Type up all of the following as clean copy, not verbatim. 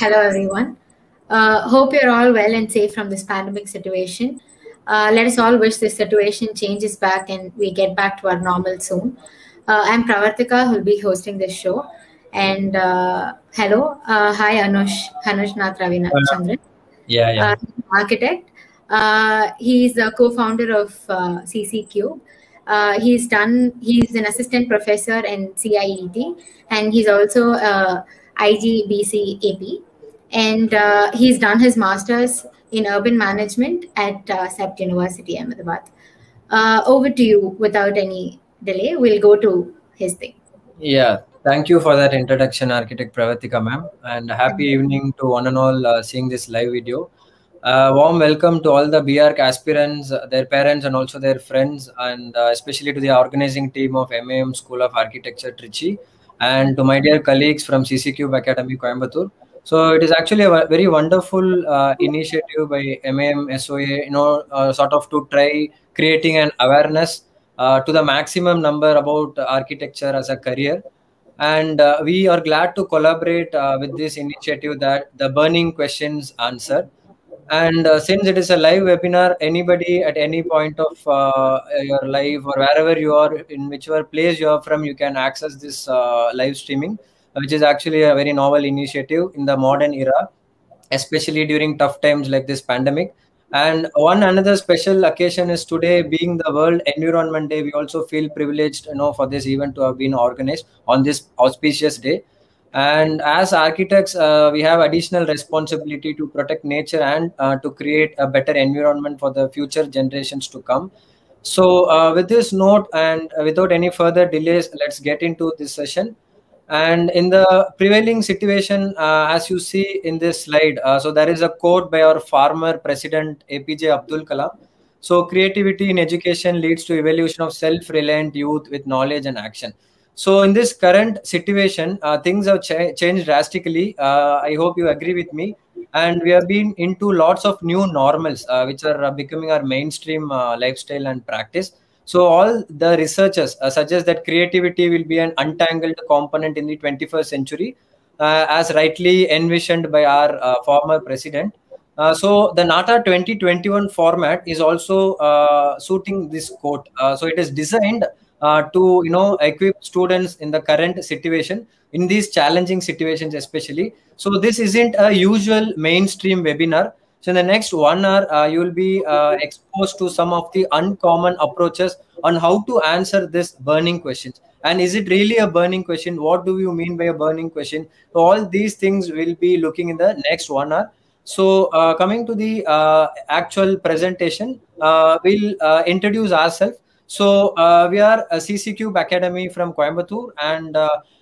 Hello, everyone. Hope you're all well and safe from this pandemic situation. Let us all wish this situation changes back and we get back to our normal soon. I'm Pravartika, who will be hosting this show. And hello. Hi, Anushnath Ravichandran. Architect. He's a co-founder of CCCube. He's an assistant professor in CIET, and he's also IGBC AP. And he's done his master's in urban management at SEPT University, Ahmedabad. Over to you, without any delay, we'll go to his thing. Yeah, thank you for that introduction, Architect Pravartika ma'am, and happy evening to one and all seeing this live video. Warm welcome to all the BArc aspirants, their parents, and also their friends, and especially to the organizing team of MAM School of Architecture, Trichy, and to my dear colleagues from CCCube Academy, Coimbatore. So it is actually a very wonderful initiative by MAM SOA, sort of to try creating an awareness to the maximum number about architecture as a career. And we are glad to collaborate with this initiative that the burning questions answer. And since it is a live webinar, anybody at any point of your life or wherever you are, in whichever place you are from, you can access this live streaming, which is actually a very novel initiative in the modern era, especially during tough times like this pandemic. And one another special occasion is today being the World Environment Day. We also feel privileged, for this event to have been organized on this auspicious day. And as architects, we have additional responsibility to protect nature and to create a better environment for the future generations to come. So with this note and without any further delays, let's get into this session. And in the prevailing situation, as you see in this slide, so there is a quote by our former president, APJ Abdul Kalam. So creativity in education leads to evolution of self-reliant youth with knowledge and action. So in this current situation, things have changed drastically. I hope you agree with me. And we have been into lots of new normals, which are becoming our mainstream lifestyle and practice. So all the researchers suggest that creativity will be an untangled component in the 21st century, as rightly envisioned by our former president. So the NATA 2021 format is also suiting this quote. So it is designed to equip students in the current situation, in these challenging situations especially. So this isn't a usual mainstream webinar. So in the next 1 hour, you will be exposed to some of the uncommon approaches on how to answer this burning questions. And is it really a burning question? What do you mean by a burning question? So all these things we'll be looking in the next 1 hour. So coming to the actual presentation, we'll introduce ourselves. So we are a CCCube Academy from Coimbatore, and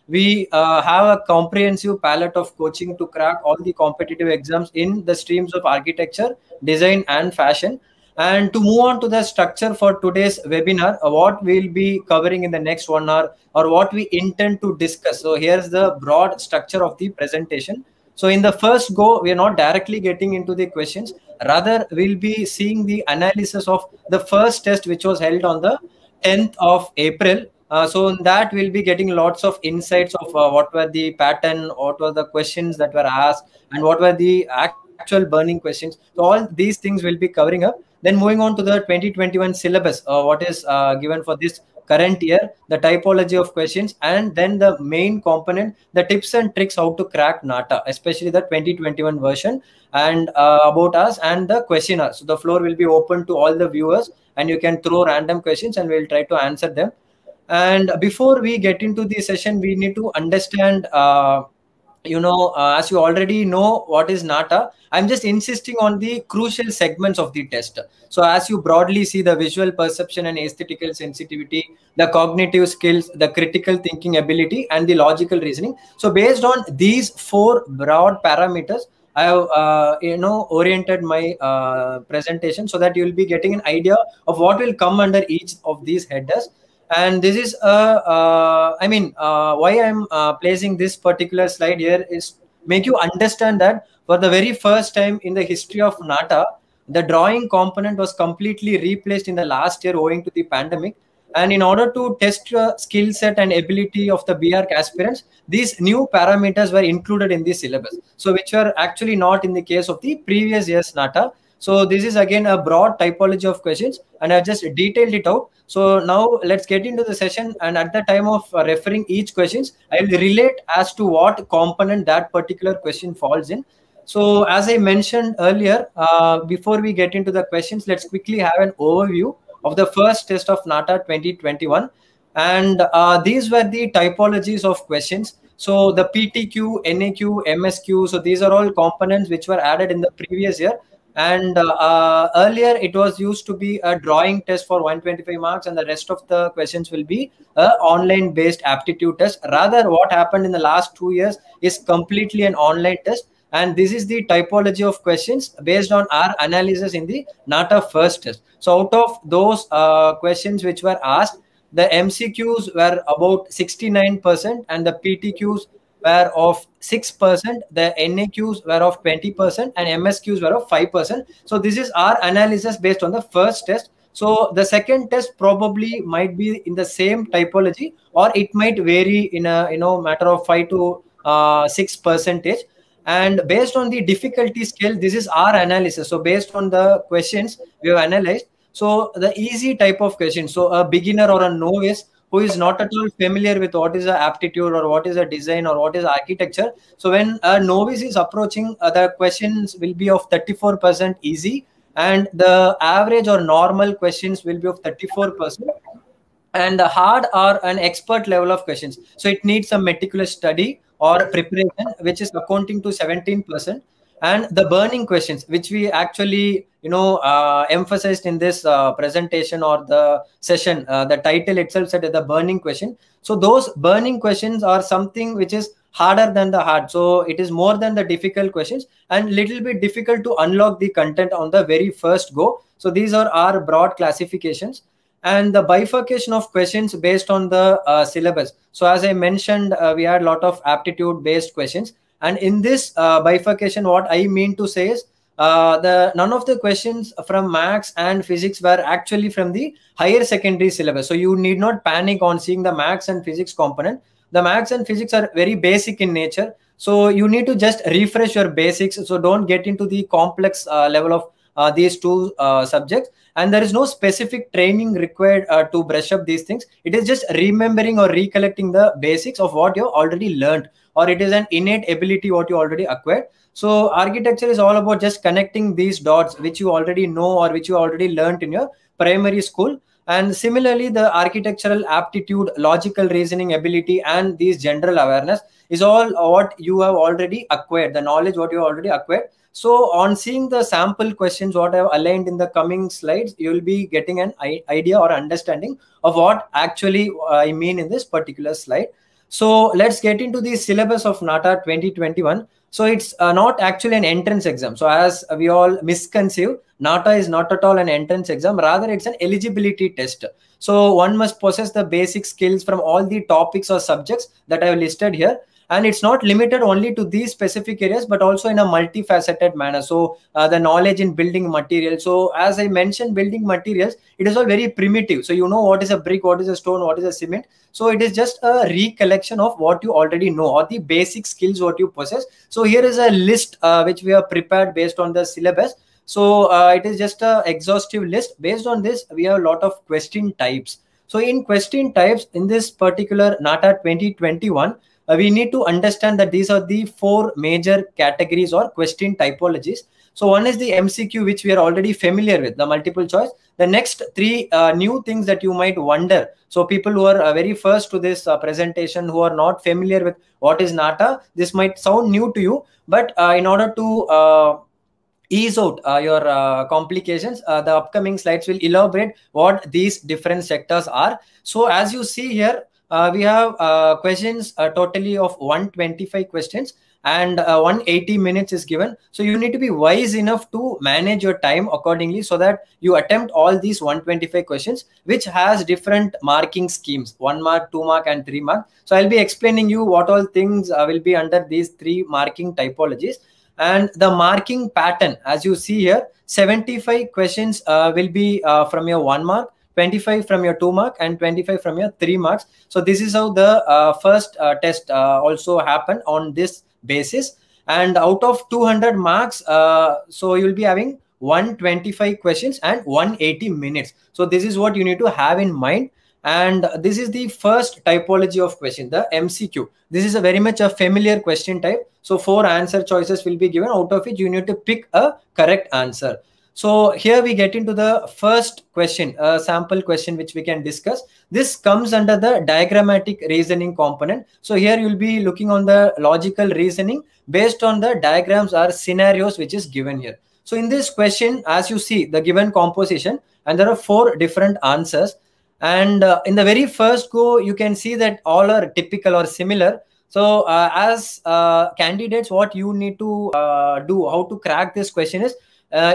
we have a comprehensive palette of coaching to crack all the competitive exams in the streams of architecture, design, and fashion. And to move on to the structure for today's webinar, what we'll be covering in the next 1 hour or what we intend to discuss. So here's the broad structure of the presentation. So in the first go, we are not directly getting into the questions. Rather, we'll be seeing the analysis of the first test, which was held on the 10th of April. So in that, we'll be getting lots of insights of what were the pattern, what were the questions that were asked, and what were the actual burning questions. So all these things we'll be covering up. Then moving on to the 2021 syllabus, what is given for this current year, the typology of questions, and then the main component, the tips and tricks how to crack NATA, especially the 2021 version, and about us and the questionnaire. So the floor will be open to all the viewers, and you can throw random questions and we'll try to answer them. And before we get into the session, we need to understand, as you already know, what is NATA. I'm just insisting on the crucial segments of the test. So as you broadly see, the visual perception and aesthetical sensitivity, the cognitive skills, the critical thinking ability, and the logical reasoning. So based on these four broad parameters, I have, oriented my presentation so that you'll be getting an idea of what will come under each of these headers. And this is why I'm placing this particular slide here is make you understand that for the very first time in the history of NATA, the drawing component was completely replaced in the last year owing to the pandemic. And in order to test skill set and ability of the BRC aspirants, these new parameters were included in the syllabus, so which were actually not in the case of the previous year's NATA. So this is again a broad typology of questions, and I've just detailed it out. So now let's get into the session, and at the time of referring each questions, I will relate as to what component that particular question falls in. So as I mentioned earlier, before we get into the questions, let's quickly have an overview of the first test of NATA 2021. And these were the typologies of questions. So the PTQ, NAQ, MSQ, so these are all components which were added in the previous year. And earlier it was used to be a drawing test for 125 marks, and the rest of the questions will be an online based aptitude test. Rather, what happened in the last 2 years is completely an online test. And this is the typology of questions based on our analysis in the NATA first test. So out of those questions which were asked, the MCQs were about 69% and the PTQs were of 6%, the NAQs were of 20%, and MSQs were of 5%. So this is our analysis based on the first test. So the second test probably might be in the same typology, or it might vary in a matter of 5 to 6%. And based on the difficulty scale, this is our analysis. So based on the questions we have analyzed, so the easy type of question, so a beginner or a novice who is not at all familiar with what is a aptitude or what is a design or what is architecture. So when a novice is approaching, the questions will be of 34% easy, and the average or normal questions will be of 34%. And the hard are an expert level of questions. So it needs some meticulous study or preparation, which is accounting to 17%. And the burning questions, which we actually emphasized in this presentation or the session, the title itself said the burning question. So those burning questions are something which is harder than the hard. So it is more than the difficult questions and little bit difficult to unlock the content on the very first go. So these are our broad classifications. And the bifurcation of questions based on the syllabus. So as I mentioned, we had a lot of aptitude-based questions. And in this bifurcation, what I mean to say is none of the questions from maths and physics were actually from the higher secondary syllabus. So you need not panic on seeing the maths and physics component. The maths and physics are very basic in nature. So you need to just refresh your basics. So don't get into the complex level of these two subjects. And there is no specific training required to brush up these things. It is just remembering or recollecting the basics of what you already learned, or it is an innate ability what you already acquired. So architecture is all about just connecting these dots which you already know or which you already learned in your primary school. And similarly, the architectural aptitude, logical reasoning ability, and these general awareness is all what you have already acquired, the knowledge what you already acquired. So on seeing the sample questions, what I've aligned in the coming slides, you will be getting an idea or understanding of what actually I mean in this particular slide. So let's get into the syllabus of NATA 2021. So it's not actually an entrance exam. So as we all misconceive, NATA is not at all an entrance exam. Rather, it's an eligibility test. So one must possess the basic skills from all the topics or subjects that I've listed here. And it's not limited only to these specific areas, but also in a multifaceted manner. So the knowledge in building materials. So as I mentioned, building materials, it is all very primitive. So you know what is a brick, what is a stone, what is a cement. So it is just a recollection of what you already know or the basic skills what you possess. So here is a list which we have prepared based on the syllabus. So it is just an exhaustive list. Based on this, we have a lot of question types. So in question types, in this particular NATA 2021, we need to understand that these are the four major categories or question typologies. So one is the MCQ, which we are already familiar with, the multiple choice. The next three new things that you might wonder. So people who are very first to this presentation, who are not familiar with what is NATA, this might sound new to you, but in order to ease out your complications, the upcoming slides will elaborate what these different sectors are. So as you see here, we have questions totally of 125 questions, and 180 minutes is given. So you need to be wise enough to manage your time accordingly so that you attempt all these 125 questions, which has different marking schemes, 1 mark, 2 mark, and 3 mark. So I'll be explaining you what all things will be under these three marking typologies. And the marking pattern, as you see here, 75 questions will be from your 1 mark. 25 from your 2 mark and 25 from your 3 marks. So this is how the first test also happened on this basis. And out of 200 marks, so you'll be having 125 questions and 180 minutes. So this is what you need to have in mind. And this is the first typology of question, the MCQ. This is a very much a familiar question type. So 4 answer choices will be given, out of which you need to pick a correct answer. So here we get into the first question, a sample question which we can discuss. This comes under the diagrammatic reasoning component. So here you'll be looking on the logical reasoning based on the diagrams or scenarios which is given here. So in this question, as you see, the given composition, and there are 4 different answers. And in the very first go, you can see that all are typical or similar. So as candidates, what you need to do, how to crack this question is,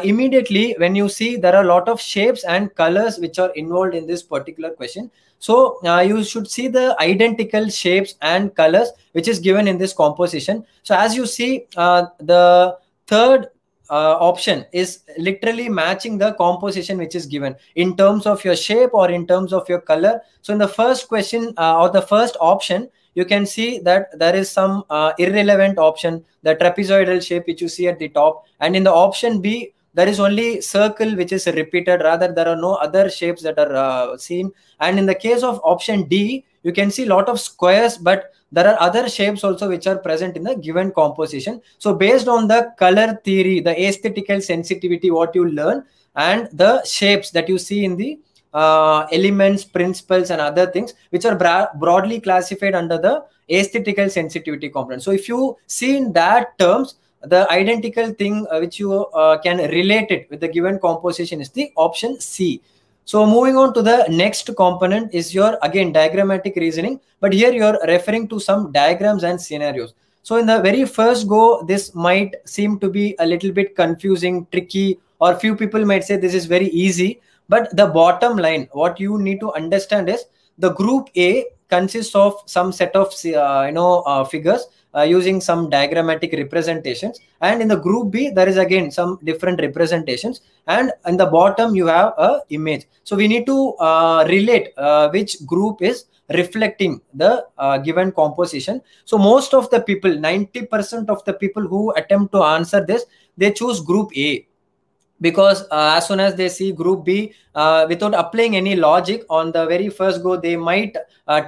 immediately when you see there are a lot of shapes and colors which are involved in this particular question. So you should see the identical shapes and colors which is given in this composition. So as you see, the third option is literally matching the composition which is given in terms of your shape or in terms of your color. So in the first question or the first option, you can see that there is some irrelevant option, the trapezoidal shape which you see at the top. And in the option B, there is only circle which is repeated, rather there are no other shapes that are seen. And in the case of option D, you can see a lot of squares, but there are other shapes also which are present in the given composition. So based on the color theory, the aesthetical sensitivity, what you learn, and the shapes that you see in the elements, principles, and other things which are broadly classified under the aesthetical sensitivity component. So if you see in that terms, the identical thing which you can relate it with the given composition is the option C. So moving on to the next component is your, again, diagrammatic reasoning, but here you're referring to some diagrams and scenarios. So in the very first go, this might seem to be a little bit confusing, tricky, or few people might say this is very easy. But the bottom line, what you need to understand is the group A consists of some set of figures using some diagrammatic representations. And in the group B, there is again some different representations. And in the bottom, you have an image. So we need to relate which group is reflecting the given composition. So most of the people, 90% of the people who attempt to answer this, they choose group A. Because as soon as they see group B, without applying any logic on the very first go, they might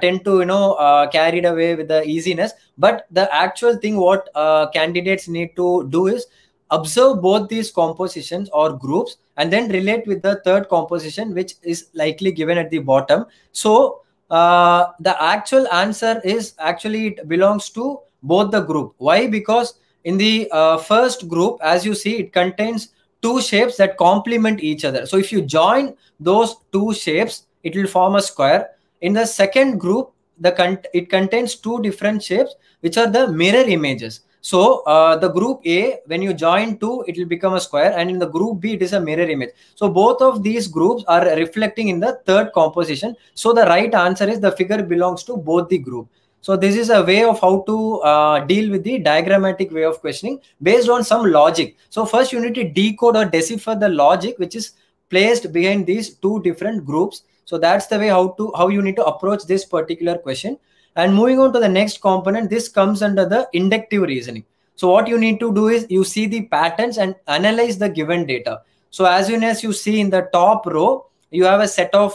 tend to, carried away with the easiness. But the actual thing what candidates need to do is observe both these compositions or groups and then relate with the third composition, which is likely given at the bottom. So the actual answer is actually it belongs to both the group. Why? Because in the first group, as you see, it contains 2 shapes that complement each other. So if you join those 2 shapes, it will form a square. In the second group, it contains 2 different shapes, which are the mirror images. So the group A, when you join 2, it will become a square. And in the group B, it is a mirror image. So both of these groups are reflecting in the third composition. So the right answer is the figure belongs to both the group. So this is a way of how to deal with the diagrammatic way of questioning based on some logic. So first you need to decode or decipher the logic which is placed behind these 2 different groups. So that's the way how you need to approach this particular question. And moving on to the next component, this comes under the inductive reasoning. So what you need to do is you see the patterns and analyze the given data. So as soon as you see in the top row, you have a set of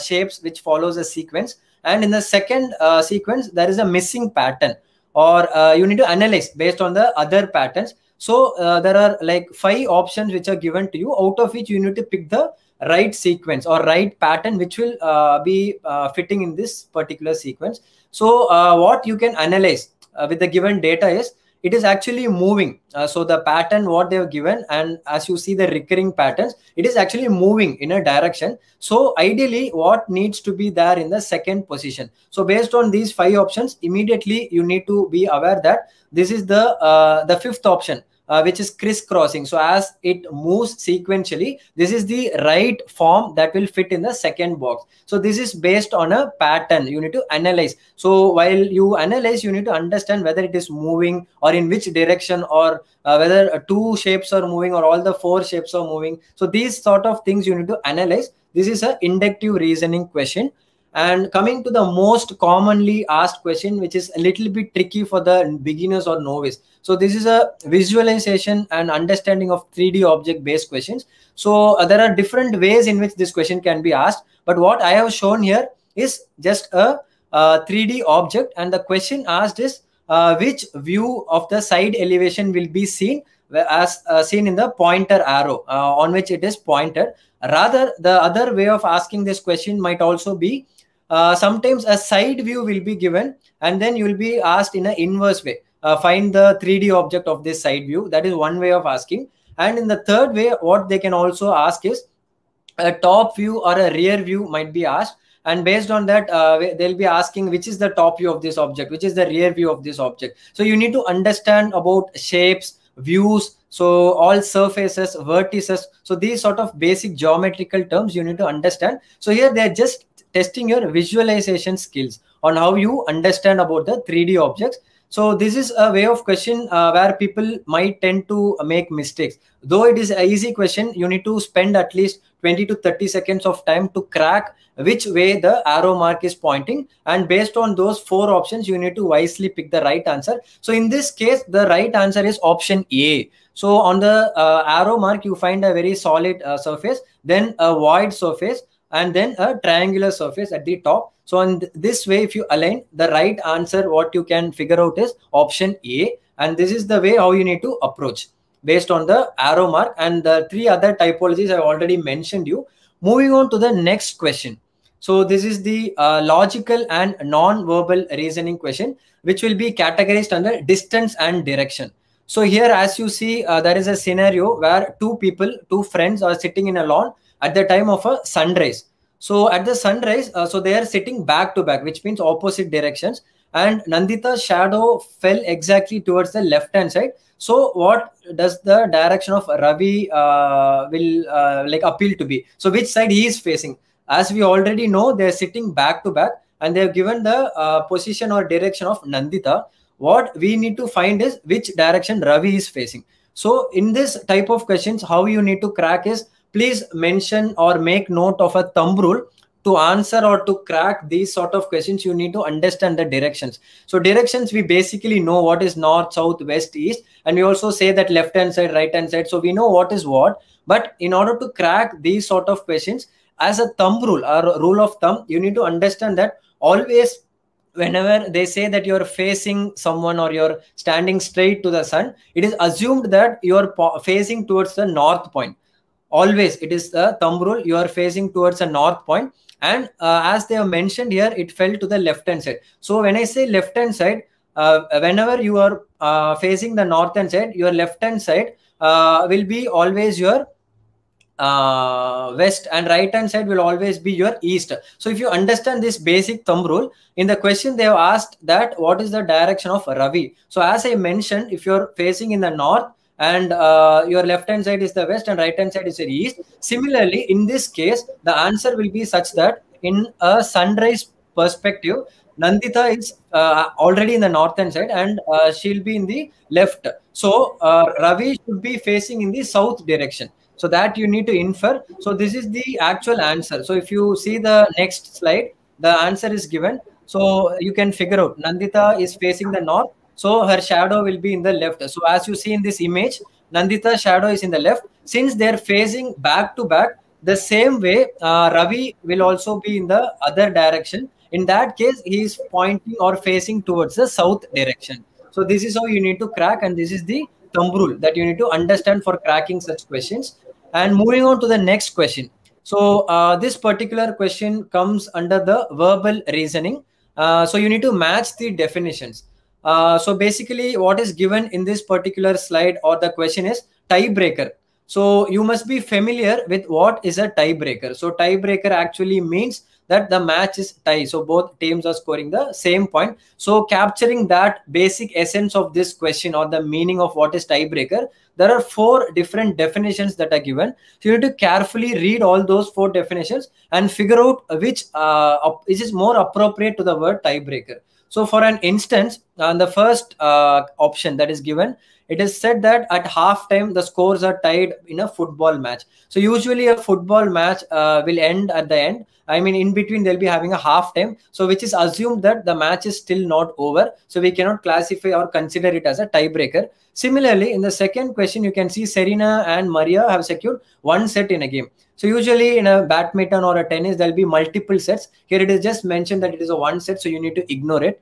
shapes which follows a sequence. And in the second sequence, there is a missing pattern, or you need to analyze based on the other patterns. So there are like 5 options which are given to you, out of which you need to pick the right sequence or right pattern, which will be fitting in this particular sequence. So what you can analyze with the given data is, it is actually moving. So the pattern what they have given, and as you see the recurring patterns, it is actually moving in a direction. So ideally what needs to be there in the second position. So based on these 5 options, immediately you need to be aware that this is the 5th option, which is crisscrossing. So as it moves sequentially, this is the right form that will fit in the second box. So this is based on a pattern you need to analyze. So while you analyze, you need to understand whether it is moving or in which direction, or whether 2 shapes are moving or all the 4 shapes are moving. So these sort of things you need to analyze. This is an inductive reasoning question. And coming to the most commonly asked question, which is a little bit tricky for the beginners or novice. So this is a visualization and understanding of 3D object based questions. So there are different ways in which this question can be asked. But what I have shown here is just a 3D object. And the question asked is which view of the side elevation will be seen as seen in the pointer arrow on which it is pointed. Rather, the other way of asking this question might also be sometimes a side view will be given and then you will be asked in an inverse way. Find the 3D object of this side view. That is one way of asking. And in the third way, what they can also ask is a top view or a rear view might be asked. And based on that, they'll be asking which is the top view of this object, which is the rear view of this object. So you need to understand about shapes, views, so all surfaces, vertices. So these sort of basic geometrical terms you need to understand. So here they're just testing your visualization skills on how you understand about the 3D objects. So this is a way of question where people might tend to make mistakes. Though it is an easy question, you need to spend at least 20 to 30 seconds of time to crack which way the arrow mark is pointing. And based on those four options, you need to wisely pick the right answer. So in this case, the right answer is option A. So on the arrow mark, you find a very solid surface, then a void surface, and then a triangular surface at the top. So in this way, if you align the right answer, what you can figure out is option A. And this is the way how you need to approach based on the arrow mark. And the three other typologies I've already mentioned you. Moving on to the next question. So this is the logical and non-verbal reasoning question, which will be categorized under distance and direction. So here, as you see, there is a scenario where two friends are sitting in a lawn at the time of a sunrise. So at the sunrise, so they are sitting back to back, which means opposite directions. And Nandita's shadow fell exactly towards the left-hand side. So what does the direction of Ravi appeal to be? So which side he is facing? As we already know, they are sitting back to back and they have given the position or direction of Nandita. What we need to find is which direction Ravi is facing. So in this type of questions, how you need to crack is, please mention or make note of a thumb rule. To answer or to crack these sort of questions, you need to understand the directions. So directions, we basically know what is north, south, west, east. And we also say that left-hand side, right-hand side. So we know what is what. But in order to crack these sort of questions, as a thumb rule or rule of thumb, you need to understand that always whenever they say that you're facing someone or you're standing straight to the sun, it is assumed that you're facing towards the north point. Always, it is the thumb rule, you are facing towards a north point. And as they have mentioned here, it fell to the left-hand side. So when I say left-hand side, whenever you are facing the north-hand side, your left-hand side will be always your west and right-hand side will always be your east. So if you understand this basic thumb rule, in the question they have asked that what is the direction of Ravi. So as I mentioned, if you're facing in the north, and your left-hand side is the west and right-hand side is the east. Similarly, in this case, the answer will be such that in a sunrise perspective, Nandita is already in the north-hand side and she'll be in the left. So Ravi should be facing in the south direction. So that you need to infer. So this is the actual answer. So if you see the next slide, the answer is given. So you can figure out Nandita is facing the north. So her shadow will be in the left. So as you see in this image, Nandita's shadow is in the left. Since they're facing back to back, the same way, Ravi will also be in the other direction. In that case, he is pointing or facing towards the south direction. So this is how you need to crack. And this is the thumb rule that you need to understand for cracking such questions. And moving on to the next question. So this particular question comes under the verbal reasoning. So you need to match the definitions. So basically what is given in this particular slide or the question is tiebreaker. So you must be familiar with what is a tiebreaker. So tiebreaker actually means that the match is tie. So both teams are scoring the same point. So capturing that basic essence of this question or the meaning of what is tiebreaker, there are four different definitions that are given. So you need to carefully read all those four definitions and figure out which is more appropriate to the word tiebreaker. So for an instance, the first option that is given It is said that at halftime, the scores are tied in a football match. So usually a football match will end at the end. I mean, in between, they'll be having a halftime. So which is assumed that the match is still not over. So we cannot classify or consider it as a tiebreaker. Similarly, in the second question, you can see Serena and Maria have secured one set in a game. So usually in a badminton or a tennis, there'll be multiple sets. Here it is just mentioned that it is a one set, so you need to ignore it.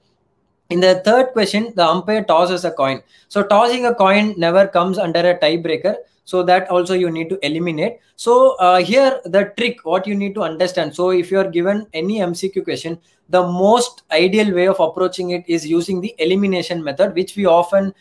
In the third question, the umpire tosses a coin. So tossing a coin never comes under a tiebreaker. So that also you need to eliminate. So here the trick, what you need to understand. So if you are given any MCQ question, the most ideal way of approaching it is using the elimination method, which we often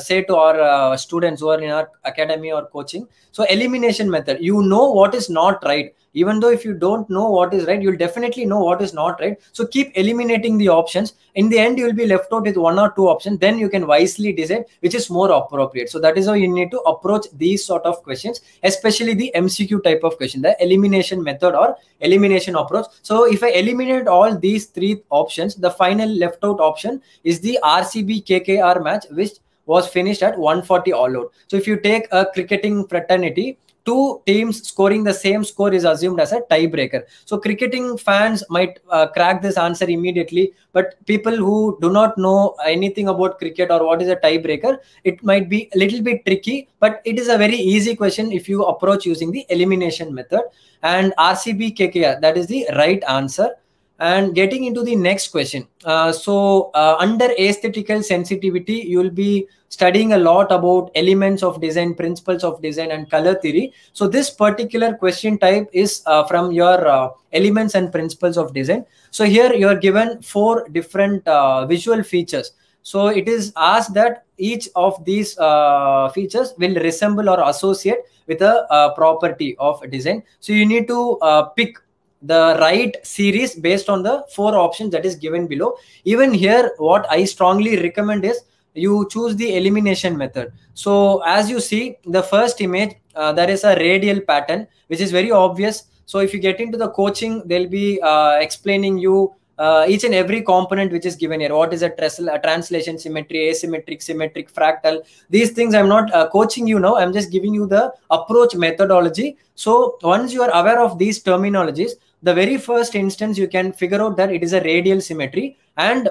say to our students who are in our academy or coaching. So elimination method, you know what is not right. Even though if you don't know what is right, you'll definitely know what is not right. So keep eliminating the options. In the end, you'll be left out with one or two options. Then you can wisely decide which is more appropriate. So that is how you need to approach these sort of questions, especially the MCQ type of question, the elimination method or elimination approach. So if I eliminate all these three options, the final left out option is the RCB-KKR match, which was finished at 140 all out. So if you take a cricketing fraternity, two teams scoring the same score is assumed as a tiebreaker. So cricketing fans might crack this answer immediately, but people who do not know anything about cricket or what is a tiebreaker, it might be a little bit tricky, but it is a very easy question if you approach using the elimination method. And RCB KKR, that is the right answer. And getting into the next question. Under aesthetical sensitivity, you'll be studying a lot about elements of design, principles of design, and color theory. So this particular question type is from your elements and principles of design. So here you are given four different visual features. So it is asked that each of these features will resemble or associate with a property of design. So you need to pick the right series based on the four options that is given below. Even here, what I strongly recommend is you choose the elimination method. So as you see, the first image, there is a radial pattern, which is very obvious. So if you get into the coaching, they'll be explaining you each and every component which is given here. What is a trestle, a translation, symmetry, asymmetric, symmetric, fractal. These things I'm not coaching you now. I'm just giving you the approach methodology. So once you are aware of these terminologies, the very first instance you can figure out that it is a radial symmetry, and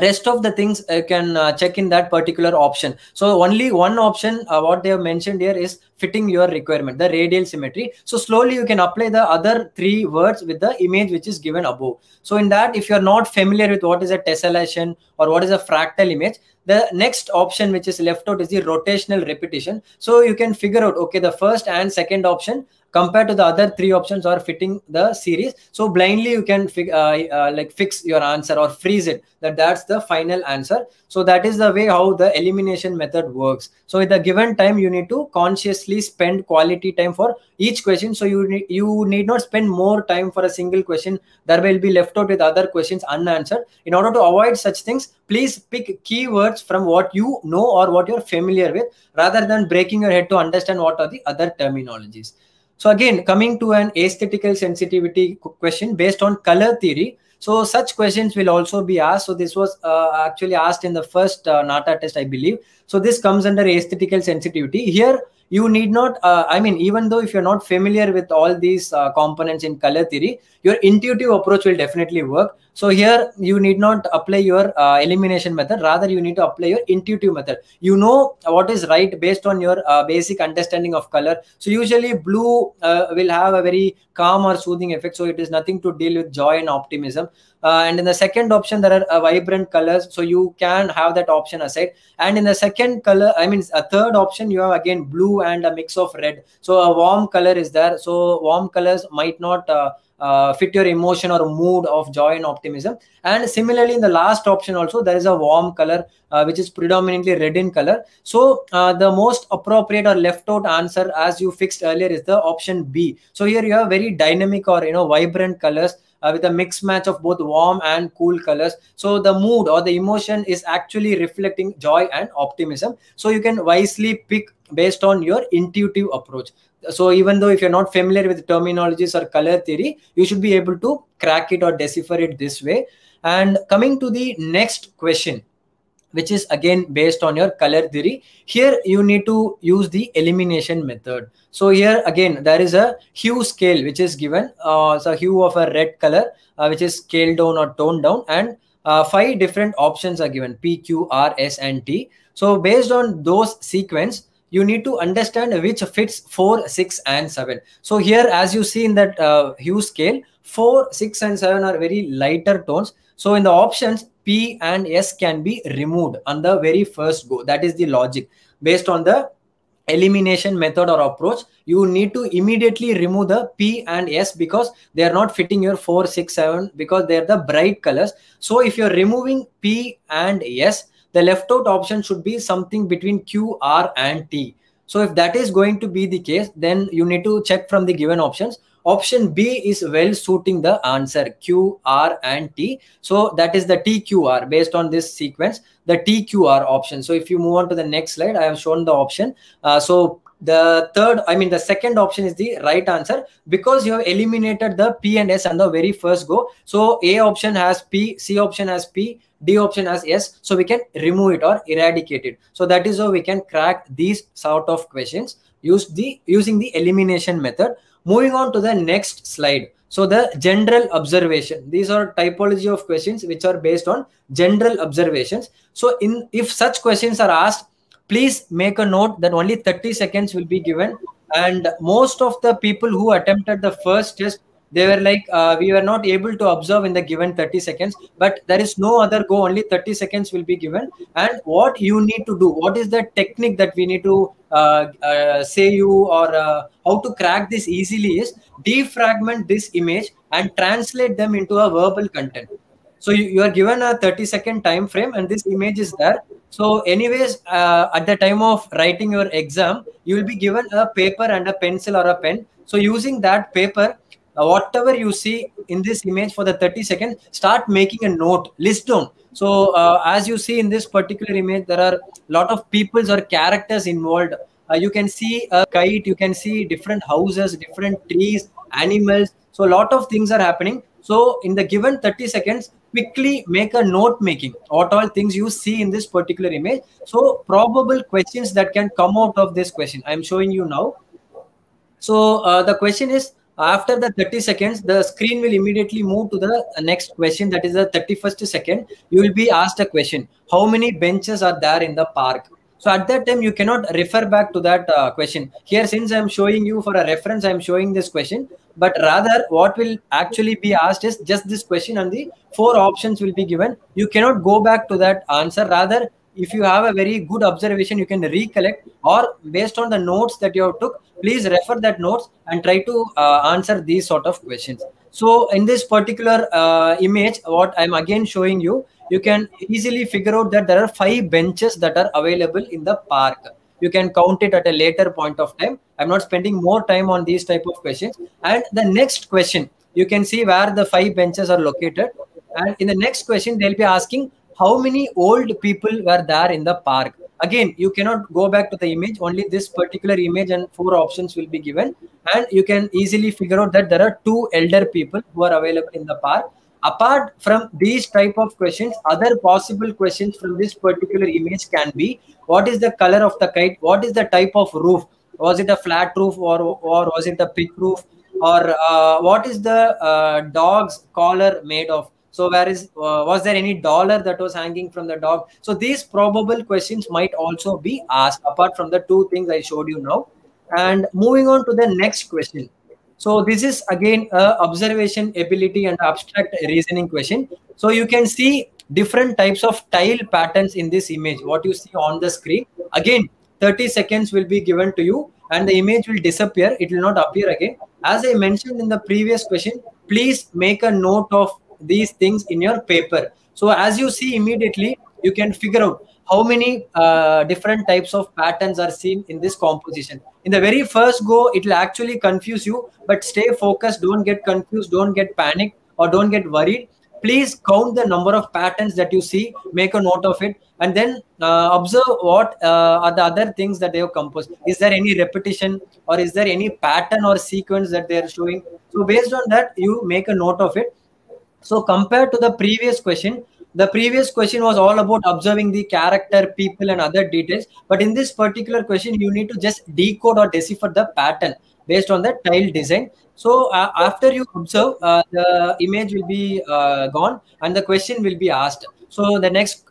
rest of the things you can check in that particular option. So only one option what they have mentioned here is fitting your requirement, the radial symmetry. So slowly you can apply the other three words with the image which is given above. So in that, if you're not familiar with what is a tessellation or what is a fractal image, the next option which is left out is the rotational repetition. So you can figure out, okay, the first and second option compared to the other three options are fitting the series. So blindly you can fix your answer or freeze it, that's the final answer. So that is the way how the elimination method works. So at the given time, you need to consciously spend quality time for each question. So you need not spend more time for a single question. There will be left out with other questions unanswered. In order to avoid such things, please pick keywords from what you know or what you're familiar with, rather than breaking your head to understand what are the other terminologies. So again, coming to an aesthetical sensitivity question based on color theory. So such questions will also be asked. So this was actually asked in the first NATA test, I believe. So this comes under aesthetical sensitivity. Here, you need not, even though if you're not familiar with all these components in color theory, your intuitive approach will definitely work. So here, you need not apply your elimination method. Rather, you need to apply your intuitive method. You know what is right based on your basic understanding of color. So usually blue will have a very calm or soothing effect. So it is nothing to deal with joy and optimism. And in the second option, there are vibrant colors. So you can have that option aside. And in the third option, you have again blue and a mix of red. So a warm color is there. So warm colors might not fit your emotion or mood of joy and optimism. And similarly, in the last option also, there is a warm color, which is predominantly red in color. So the most appropriate or left out answer, as you fixed earlier, is the option B. So here you have very dynamic or, vibrant colors with a mixed match of both warm and cool colors. So the mood or the emotion is actually reflecting joy and optimism. So you can wisely pick based on your intuitive approach. So even though if you're not familiar with terminologies or color theory, you should be able to crack it or decipher it this way. And coming to the next question, which is again based on your color theory. Here you need to use the elimination method. So here again there is a hue scale which is given. So hue of a red color which is scaled down or toned down, and 5 different options are given, P, Q, R, S and T. So based on those sequence, you need to understand which fits 4, 6 and 7. So here as you see in that hue scale, 4, 6 and 7 are very lighter tones. So in the options, P and S can be removed on the very first go. That is the logic. Based on the elimination method or approach, you need to immediately remove the P and S because they are not fitting your 4, 6, 7 because they are the bright colors. So if you're removing P and S, the left out option should be something between Q, R and T. So if that is going to be the case, then you need to check from the given options. Option B is well suiting the answer, Q, R and T. So that is the TQR based on this sequence, the TQR option. So if you move on to the next slide, I have shown the option. So the second option is the right answer because you have eliminated the P and S on the very first go. So A option has P, C option has P, D option as S, so we can remove it or eradicate it. So that is how we can crack these sort of questions using the elimination method. Moving on to the next slide. So the general observation, these are typology of questions which are based on general observations. So if such questions are asked, please make a note that only 30 seconds will be given. And most of the people who attempted the first test, they were like, we were not able to observe in the given 30 seconds, but there is no other go, only 30 seconds will be given. And what you need to do, what is the technique that we need to how to crack this easily is defragment this image and translate them into a verbal content. So you are given a 30-second time frame and this image is there. So anyways, at the time of writing your exam, you will be given a paper and a pencil or a pen. So using that paper, whatever you see in this image for the 30 seconds, start making a note, list down. So as you see in this particular image, there are a lot of peoples or characters involved. You can see a kite, you can see different houses, different trees, animals. So a lot of things are happening. So in the given 30 seconds, quickly make a note making, what all things you see in this particular image. So probable questions that can come out of this question, I'm showing you now. So the question is, after the 30 seconds, the screen will immediately move to the next question. That is the 31st second. You will be asked a question. How many benches are there in the park? So at that time, you cannot refer back to that question. Here, since I'm showing you for a reference, I'm showing this question. But rather, what will actually be asked is just this question and the 4 options will be given. You cannot go back to that answer. Rather, if you have a very good observation, you can recollect, or based on the notes that you have took, please refer that notes and try to answer these sort of questions. So in this particular image, what I'm again showing you, you can easily figure out that there are 5 benches that are available in the park. You can count it at a later point of time. I'm not spending more time on these type of questions. And the next question, you can see where the 5 benches are located. And in the next question, they'll be asking, how many old people were there in the park? Again, you cannot go back to the image, only this particular image and 4 options will be given. And you can easily figure out that there are 2 elder people who are available in the park. Apart from these type of questions, other possible questions from this particular image can be, what is the color of the kite? What is the type of roof? Was it a flat roof or was it a pitch roof? Or what is the dog's collar made of? So was there any dollar that was hanging from the dog? So these probable questions might also be asked apart from the 2 things I showed you now. And moving on to the next question. So this is again observation ability and abstract reasoning question. So you can see different types of tile patterns in this image, what you see on the screen. Again, 30 seconds will be given to you and the image will disappear. It will not appear again. As I mentioned in the previous question, please make a note of these things in your paper. So as you see immediately, you can figure out how many different types of patterns are seen in this composition. In the very first go, it will actually confuse you, but stay focused. Don't get confused. Don't get panicked or don't get worried. Please count the number of patterns that you see, make a note of it, and then observe what are the other things that they have composed. Is there any repetition or is there any pattern or sequence that they are showing? So based on that, you make a note of it. So compared to the previous question, The previous question was all about observing the character, people and other details. But in this particular question, you need to just decode or decipher the pattern based on the tile design. So after you observe, the image will be gone and the question will be asked. So the next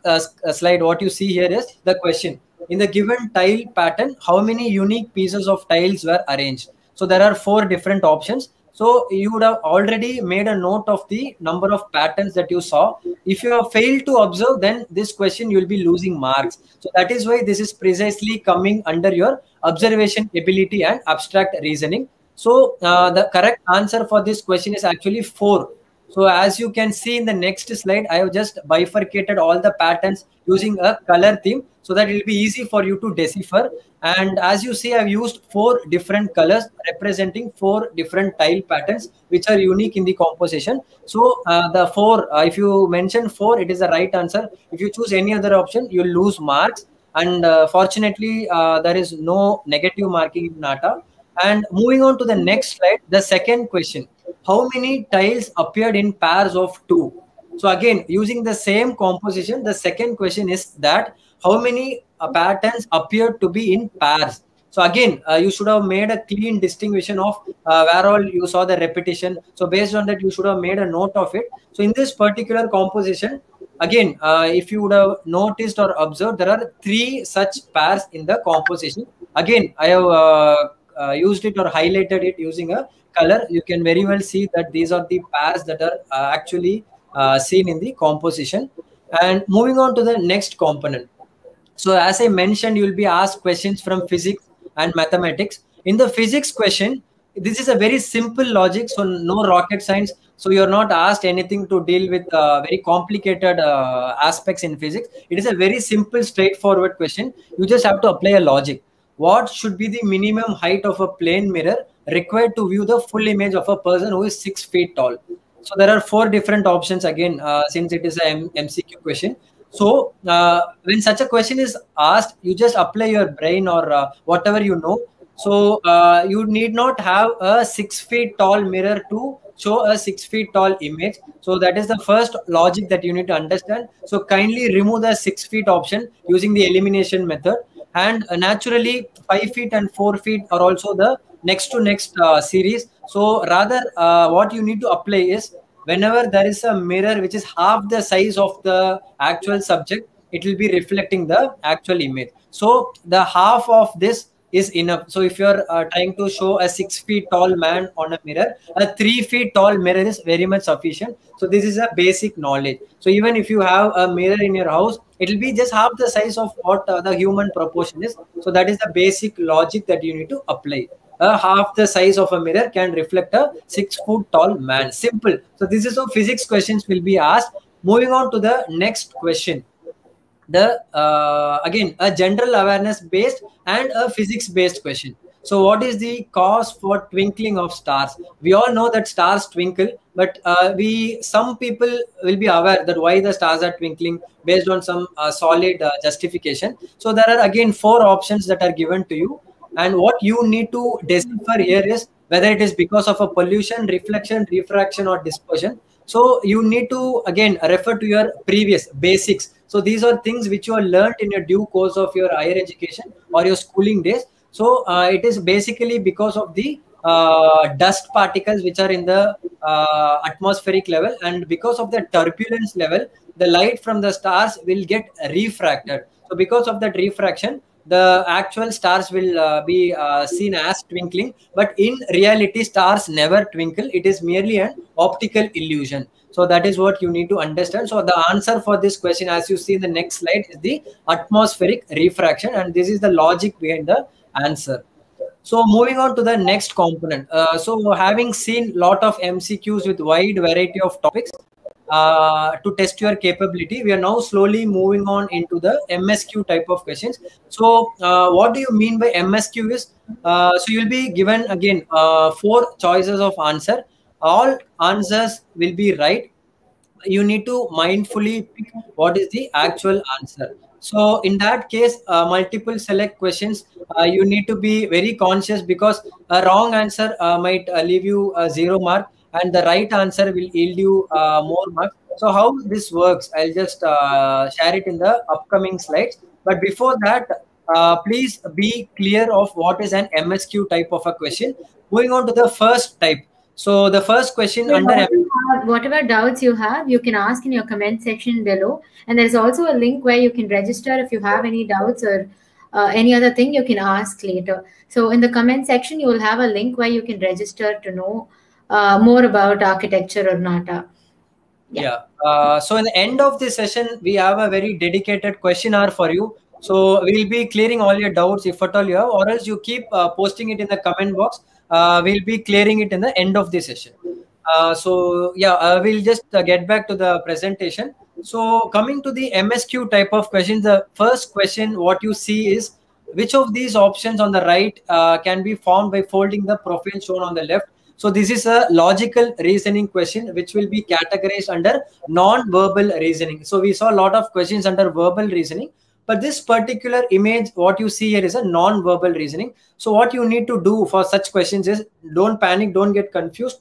slide, what you see here is the question. In the given tile pattern, how many unique pieces of tiles were arranged? So there are 4 different options. So you would have already made a note of the number of patterns that you saw. If you have failed to observe, then this question you will be losing marks. So that is why this is precisely coming under your observation ability and abstract reasoning. So the correct answer for this question is actually 4. So as you can see in the next slide, I have just bifurcated all the patterns using a color theme so that it will be easy for you to decipher. And as you see, I've used 4 different colors representing 4 different tile patterns, which are unique in the composition. So the 4, if you mention 4, it is the right answer. If you choose any other option, you'll lose marks. And fortunately, there is no negative marking in NATA. And moving on to the next slide, the second question. How many tiles appeared in pairs of 2? So again, using the same composition, the second question is that how many patterns appeared to be in pairs? So again, you should have made a clean distinction of where all you saw the repetition. So based on that, you should have made a note of it. So in this particular composition, again, if you would have noticed or observed, there are 3 such pairs in the composition. Again, I have used it or highlighted it using a color. You can very well see that these are the pairs that are actually seen in the composition. And moving on to the next component. So as I mentioned, you will be asked questions from physics and mathematics. In the physics question, this is a very simple logic, so no rocket science. So you're not asked anything to deal with very complicated aspects in physics. It is a very simple, straightforward question. You just have to apply a logic. What should be the minimum height of a plane mirror required to view the full image of a person who is 6 feet tall? So there are 4 different options again, since it is an MCQ question. So when such a question is asked, you just apply your brain or whatever you know. So you need not have a 6 feet tall mirror to show a 6 feet tall image. So that is the first logic that you need to understand. So kindly remove the 6 feet option using the elimination method. And naturally, 5 feet and 4 feet are also the next to next series. So rather, what you need to apply is whenever there is a mirror which is half the size of the actual subject, it will be reflecting the actual image. So the half of this is enough. So if you're trying to show a 6 feet tall man on a mirror, a 3 feet tall mirror is very much sufficient. So this is a basic knowledge. So even if you have a mirror in your house, it will be just half the size of what the human proportion is. So that is the basic logic that you need to apply. Half the size of a mirror can reflect a 6 foot tall man. Simple. So this is how physics questions will be asked. Moving on to the next question. The again, a general awareness based and a physics based question. So what is the cause for twinkling of stars? We all know that stars twinkle, but some people will be aware that why the stars are twinkling based on some solid justification. So there are again 4 options that are given to you, and what you need to decipher here is whether it is because of a pollution, reflection, refraction or dispersion. So you need to again refer to your previous basics. So these are things which you have learned in your due course of your higher education or your schooling days. So it is basically because of the dust particles which are in the atmospheric level, and because of the turbulence level, the light from the stars will get refracted. So because of that refraction, the actual stars will be seen as twinkling, but in reality, stars never twinkle. It is merely an optical illusion. So that is what you need to understand. So the answer for this question, as you see in the next slide, is the atmospheric refraction. And this is the logic behind the answer. So moving on to the next component. So having seen lot of MCQs with wide variety of topics to test your capability, we are now slowly moving on into the MSQ type of questions. So what do you mean by MSQ is, so you'll be given again 4 choices of answer. All answers will be right. You need to mindfully pick what is the actual answer. So in that case, multiple select questions, you need to be very conscious because a wrong answer might leave you a 0 mark. and the right answer will yield you more marks. So how this works, I'll just share it in the upcoming slides. But before that, please be clear of what is an MSQ type of a question. Going on to the first type. So the first question, so under whatever doubts you have, you can ask in your comment section below. And there's also a link where you can register if you have any doubts or any other thing you can ask later. So in the comment section, you will have a link where you can register to know more about architecture or NATA. Yeah. So in the end of this session, we have a very dedicated questionnaire for you. So we'll be clearing all your doubts if at all you have, or else you keep posting it in the comment box. We'll be clearing it in the end of the session. So yeah, we'll just get back to the presentation. So coming to the MSQ type of questions, the first question what you see is, which of these options on the right can be found by folding the profile shown on the left? So this is a logical reasoning question which will be categorized under non-verbal reasoning. So we saw a lot of questions under verbal reasoning. But this particular image, what you see here is a non-verbal reasoning. So what you need to do for such questions is, don't panic, don't get confused.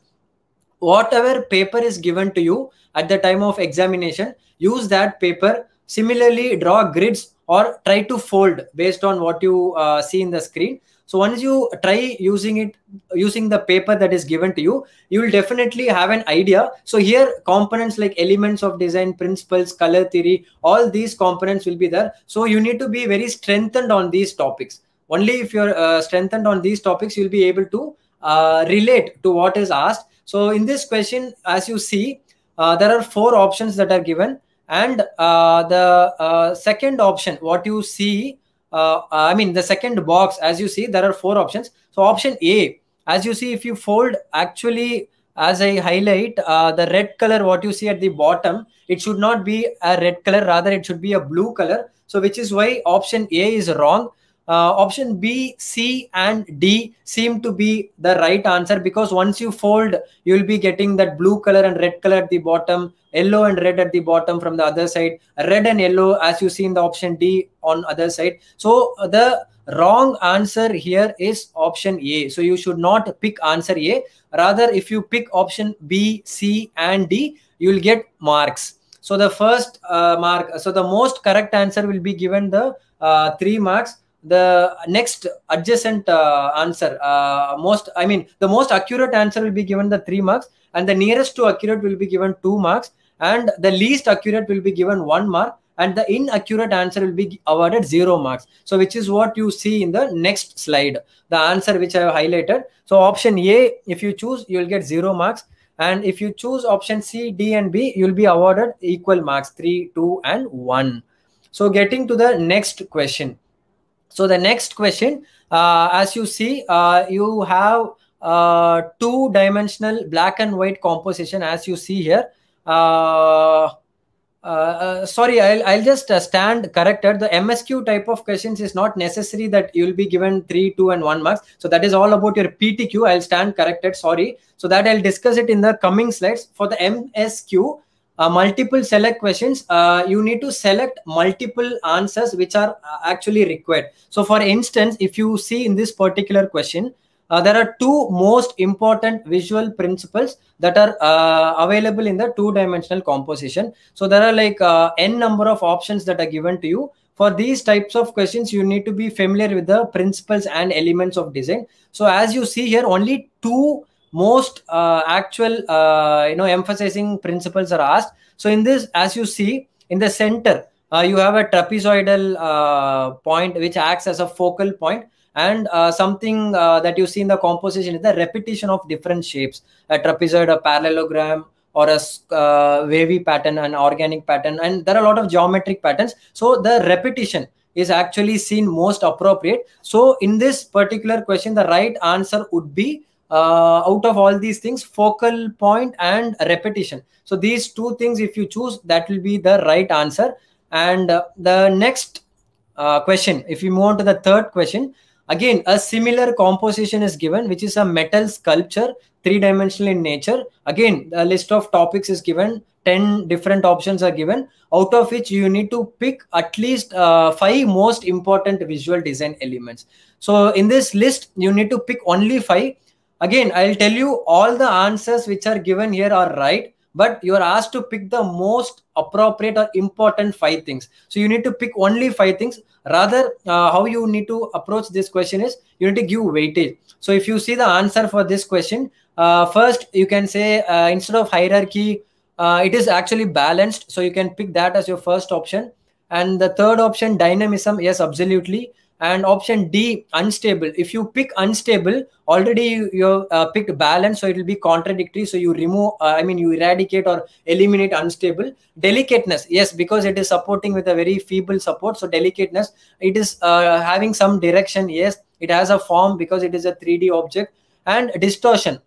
Whatever paper is given to you at the time of examination, use that paper. Similarly, draw grids or try to fold based on what you see in the screen. So once you try using the paper that is given to you, you will definitely have an idea. So here components like elements of design, principles, color theory, all these components will be there. So you need to be very strengthened on these topics. Only if you're strengthened on these topics, you'll be able to relate to what is asked. So in this question, as you see, there are four options that are given. And the second option, what you see, the second box, as you see, there are four options. So option A, as you see, if you fold, actually, as I highlight, the red color, what you see at the bottom, it should not be a red color, rather it should be a blue color. So which is why option A is wrong. Option B, C and D seem to be the right answer, because once you fold, you will be getting that blue color and red color at the bottom, yellow and red at the bottom from the other side, red and yellow as you see in the option D on other side. So the wrong answer here is option A. So you should not pick answer A. Rather, if you pick option B, C and D, you will get marks. So the first mark, so the most correct answer will be given the 3 marks. The next adjacent answer, the most accurate answer will be given the 3 marks, and the nearest to accurate will be given 2 marks, and the least accurate will be given 1 mark, and the inaccurate answer will be awarded 0 marks. So which is what you see in the next slide, the answer which I have highlighted. So option A, if you choose, you will get 0 marks, and if you choose option C, D and B, you will be awarded equal marks, 3, 2 and 1. So getting to the next question. So the next question, as you see, you have two-dimensional black and white composition as you see here. Sorry, I'll just stand corrected. The MSQ type of questions is not necessary that you will be given 3, 2 and 1 marks. So that is all about your PTQ. I'll stand corrected, sorry. So that I'll discuss it in the coming slides. For the MSQ, multiple select questions, you need to select multiple answers which are actually required. So for instance, if you see in this particular question, there are two most important visual principles that are available in the two-dimensional composition. So there are like n number of options that are given to you. For these types of questions, you need to be familiar with the principles and elements of design. So as you see here, only two most emphasizing principles are asked. So in this, as you see in the center, you have a trapezoidal point which acts as a focal point, and something that you see in the composition is the repetition of different shapes, a trapezoid, a parallelogram, or a wavy pattern, an organic pattern, and there are a lot of geometric patterns. So the repetition is actually seen most appropriate. So in this particular question, the right answer would be, out of all these things, focal point and repetition. So these two things, if you choose, that will be the right answer. And the next question, if you move on to the third question, again, a similar composition is given, which is a metal sculpture, three-dimensional in nature. Again, a list of topics is given, 10 different options are given, out of which you need to pick at least 5 most important visual design elements. So in this list, you need to pick only 5. Again, I'll tell you all the answers which are given here are right, but you are asked to pick the most appropriate or important 5 things. So you need to pick only 5 things. Rather, how you need to approach this question is you need to give weightage. So if you see the answer for this question, first you can say instead of hierarchy, it is actually balanced. So you can pick that as your first option. And the third option, dynamism, yes, absolutely. And option D, unstable. If you pick unstable, already you picked balance, so it will be contradictory. So you remove, you eradicate or eliminate unstable. Delicateness, yes, because it is supporting with a very feeble support. So delicateness, it is having some direction, yes. It has a form because it is a 3D object. And distortion.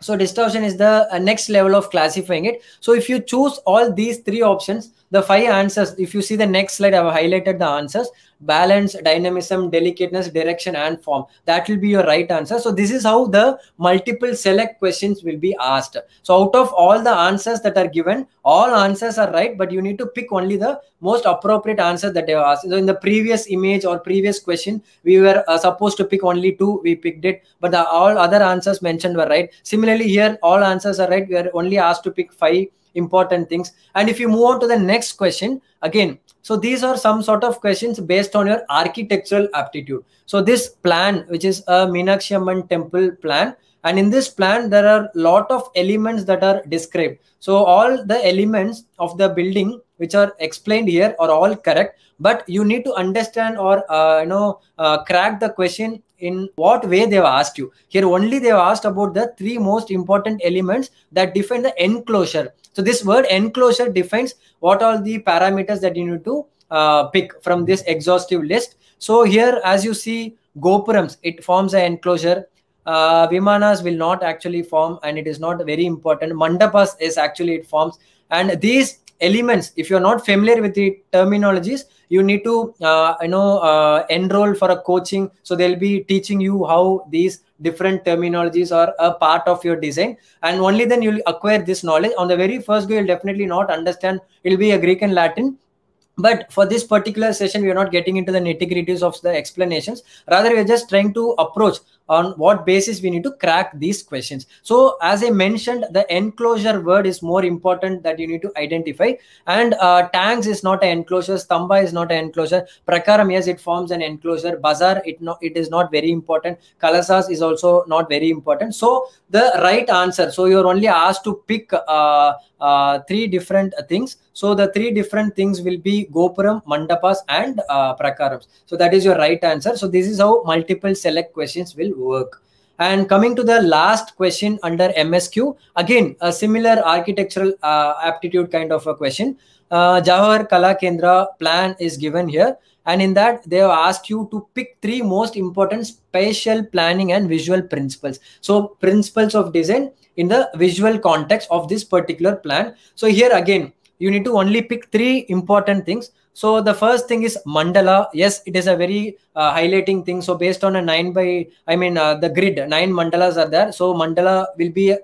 So distortion is the next level of classifying it. So if you choose all these 3 options, the 5 answers, if you see the next slide, I have highlighted the answers: balance, dynamism, delicateness, direction, and form. That will be your right answer. So this is how the multiple select questions will be asked. So out of all the answers that are given, all answers are right, but you need to pick only the most appropriate answer that they have asked. So in the previous image or previous question, we were supposed to pick only 2. We picked it, but all other answers mentioned were right. Similarly here, all answers are right. We are only asked to pick 5 important things. And if you move on to the next question, again, so these are some sort of questions based on your architectural aptitude. So this plan, which is a Meenakshi Amman temple plan, and in this plan there are a lot of elements that are described. So all the elements of the building which are explained here are all correct, but you need to understand or crack the question in what way they have asked you. Here only they have asked about the 3 most important elements that define the enclosure. So this word enclosure defines what are the parameters that you need to pick from this exhaustive list. So here, as you see, gopurams, it forms an enclosure. Vimanas will not actually form, and it is not very important. Mandapas is actually, it forms. And these elements, if you're not familiar with the terminologies, you need to enroll for a coaching. So they'll be teaching you how these different terminologies are a part of your design, and only then you'll acquire this knowledge. On the very first go, you'll definitely not understand. It'll be a Greek and Latin. But for this particular session, we are not getting into the nitty-gritties of the explanations. Rather, we are just trying to approach on what basis we need to crack these questions. So as I mentioned, the enclosure word is more important that you need to identify. And tanks is not an enclosure. Stamba is not an enclosure. Prakaram, yes, it forms an enclosure. Bazaar, it is not very important. Kalasas is also not very important. So the right answer. So you're only asked to pick 3 different things. So the 3 different things will be Gopuram, Mandapas, and Prakarams. So that is your right answer. So this is how multiple select questions will work. And coming to the last question under MSQ, again a similar architectural aptitude kind of a question. Jawahar Kala Kendra plan is given here, and in that they have asked you to pick 3 most important spatial planning and visual principles. So principles of design in the visual context of this particular plan. So here again, you need to only pick 3 important things. So the first thing is mandala. Yes, it is a very highlighting thing. So based on a 9 mandalas are there. So mandala will be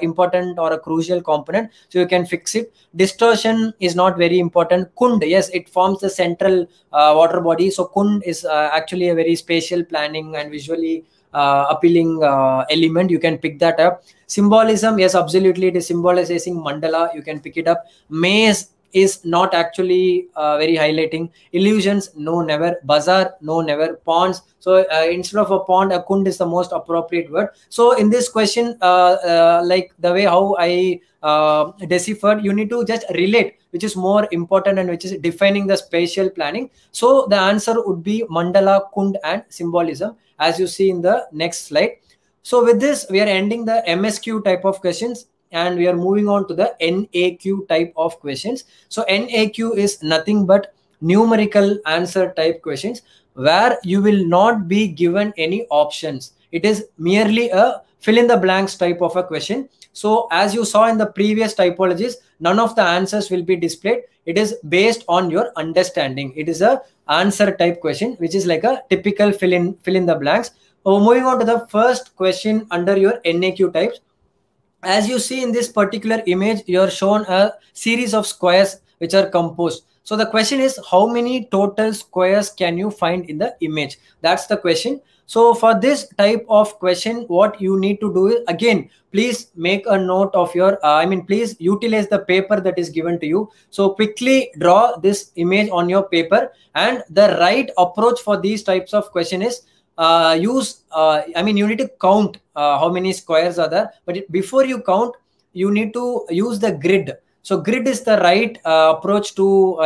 important or a crucial component. So you can fix it. Distortion is not very important. Kund, yes, it forms the central water body. So kund is actually a very spatial planning and visually appealing element. You can pick that up. Symbolism, yes, absolutely, it is symbolizing mandala. You can pick it up. Maze is not actually very highlighting. Illusions, no, never. Bazaar, no, never. Ponds, so instead of a pond, a kund is the most appropriate word. So in this question, like the way how I deciphered, you need to just relate which is more important and which is defining the spatial planning. So the answer would be mandala, kund, and symbolism, as you see in the next slide. So with this, we are ending the MSQ type of questions, and we are moving on to the NAQ type of questions. So NAQ is nothing but numerical answer type questions where you will not be given any options. It is merely a fill in the blanks type of a question. So as you saw in the previous typologies, none of the answers will be displayed. It is based on your understanding. It is a answer type question, which is like a typical fill in the blanks. So moving on to the first question under your NAQ types. As you see in this particular image, you are shown a series of squares which are composed. So the question is, how many total squares can you find in the image? That's the question. So for this type of question, what you need to do is, again, please make a note of your, please utilize the paper that is given to you. So quickly draw this image on your paper. And the right approach for these types of question is, you need to count how many squares are there. But before you count, you need to use the grid. So grid is the right approach to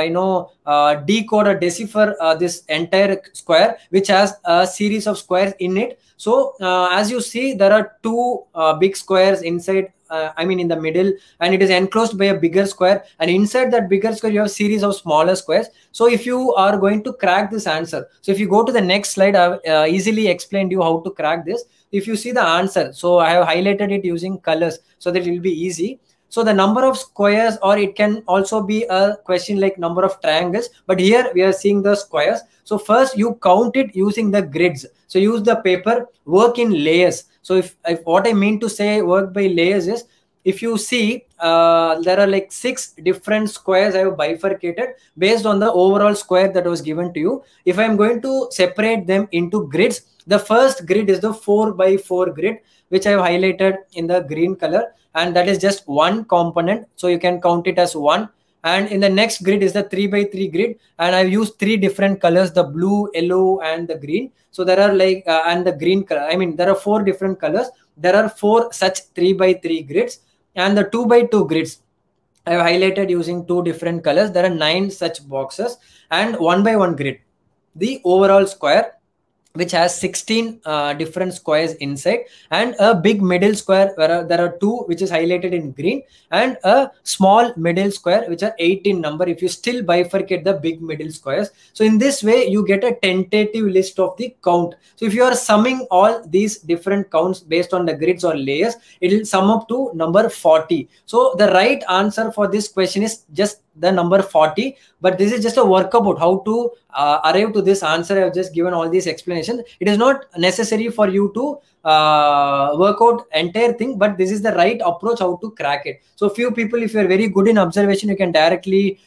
decode or decipher this entire square, which has a series of squares in it. So as you see, there are two big squares inside, in the middle, and it is enclosed by a bigger square. And inside that bigger square, you have a series of smaller squares. So if you are going to crack this answer, so if you go to the next slide, I've easily explained you how to crack this. If you see the answer, so I have highlighted it using colors so that it will be easy. So the number of squares, or it can also be a question like number of triangles, but here we are seeing the squares. So first you count it using the grids. So use the paper, work in layers. So if what I mean to say work by layers is, if you see, there are like 6 different squares I have bifurcated based on the overall square that was given to you. If I'm going to separate them into grids, the first grid is the 4x4 grid, which I have highlighted in the green color. And that is just one component. So you can count it as one. And in the next grid is the 3x3 grid. And I've used 3 different colors, the blue, yellow, and the green. So there are there are 4 different colors. There are 4 such 3x3 grids. And the 2x2 grids, I have highlighted using 2 different colors. There are 9 such boxes and 1x1 grid. The overall square, which has 16 different squares inside, and a big middle square where there are 2, which is highlighted in green, and a small middle square, which are 8 in number if you still bifurcate the big middle squares. So in this way, you get a tentative list of the count. So if you are summing all these different counts based on the grids or layers, it will sum up to number 40. So the right answer for this question is just the number 40, but this is just a workabout how to arrive to this answer. I have just given all these explanations. It is not necessary for you to work out entire thing, but this is the right approach how to crack it. So few people, if you are very good in observation, you can directly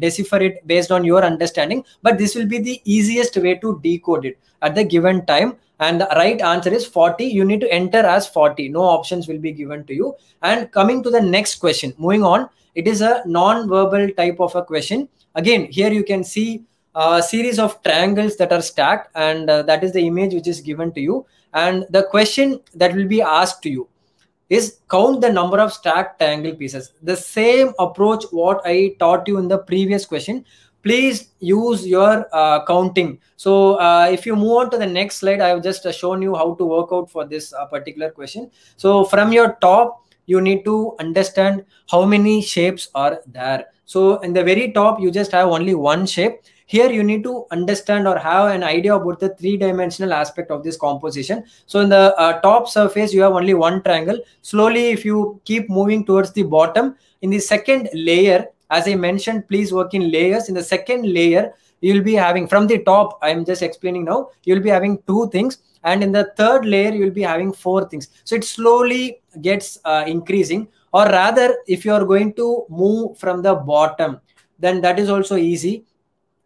decipher it based on your understanding, but this will be the easiest way to decode it at the given time. And the right answer is 40. You need to enter as 40. No options will be given to you. And coming to the next question, moving on, it is a non-verbal type of a question. Again, here you can see a series of triangles that are stacked, and that is the image which is given to you. And the question that will be asked to you is, count the number of stacked triangle pieces. The same approach what I taught you in the previous question. Please use your counting. So if you move on to the next slide, I have just shown you how to work out for this particular question. So from your top, you need to understand how many shapes are there. So in the very top, you just have only one shape. Here you need to understand or have an idea about the 3-dimensional aspect of this composition. So in the top surface, you have only one triangle. Slowly, if you keep moving towards the bottom, in the second layer, as I mentioned, please work in layers. In the second layer, you'll be having, from the top, I'm just explaining now, you'll be having 2 things. And in the third layer, you'll be having 4 things. So it slowly gets increasing. Or rather, if you're going to move from the bottom, then that is also easy.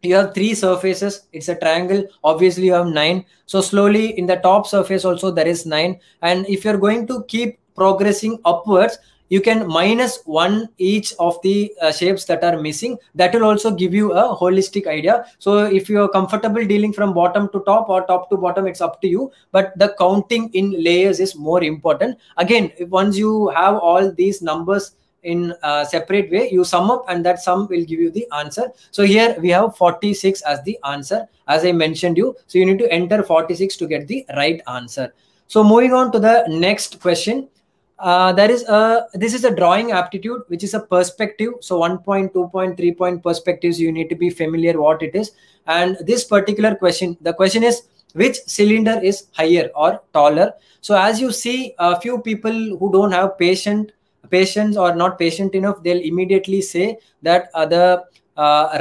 You have 3 surfaces. It's a triangle. Obviously, you have 9. So slowly in the top surface also, there is 9. And if you're going to keep progressing upwards, you can -1 each of the shapes that are missing. That will also give you a holistic idea. So if you are comfortable dealing from bottom to top or top to bottom, it's up to you. But the counting in layers is more important. Again, once you have all these numbers in a separate way, you sum up, and that sum will give you the answer. So here we have 46 as the answer, as I mentioned you. So you need to enter 46 to get the right answer. So moving on to the next question. This is a drawing aptitude, which is a perspective. So 1 point, 2 point, 3 point perspectives, you need to be familiar what it is. And this particular question, the question is, which cylinder is higher or taller? So as you see, a few people who don't have patience or not patient enough, they'll immediately say that the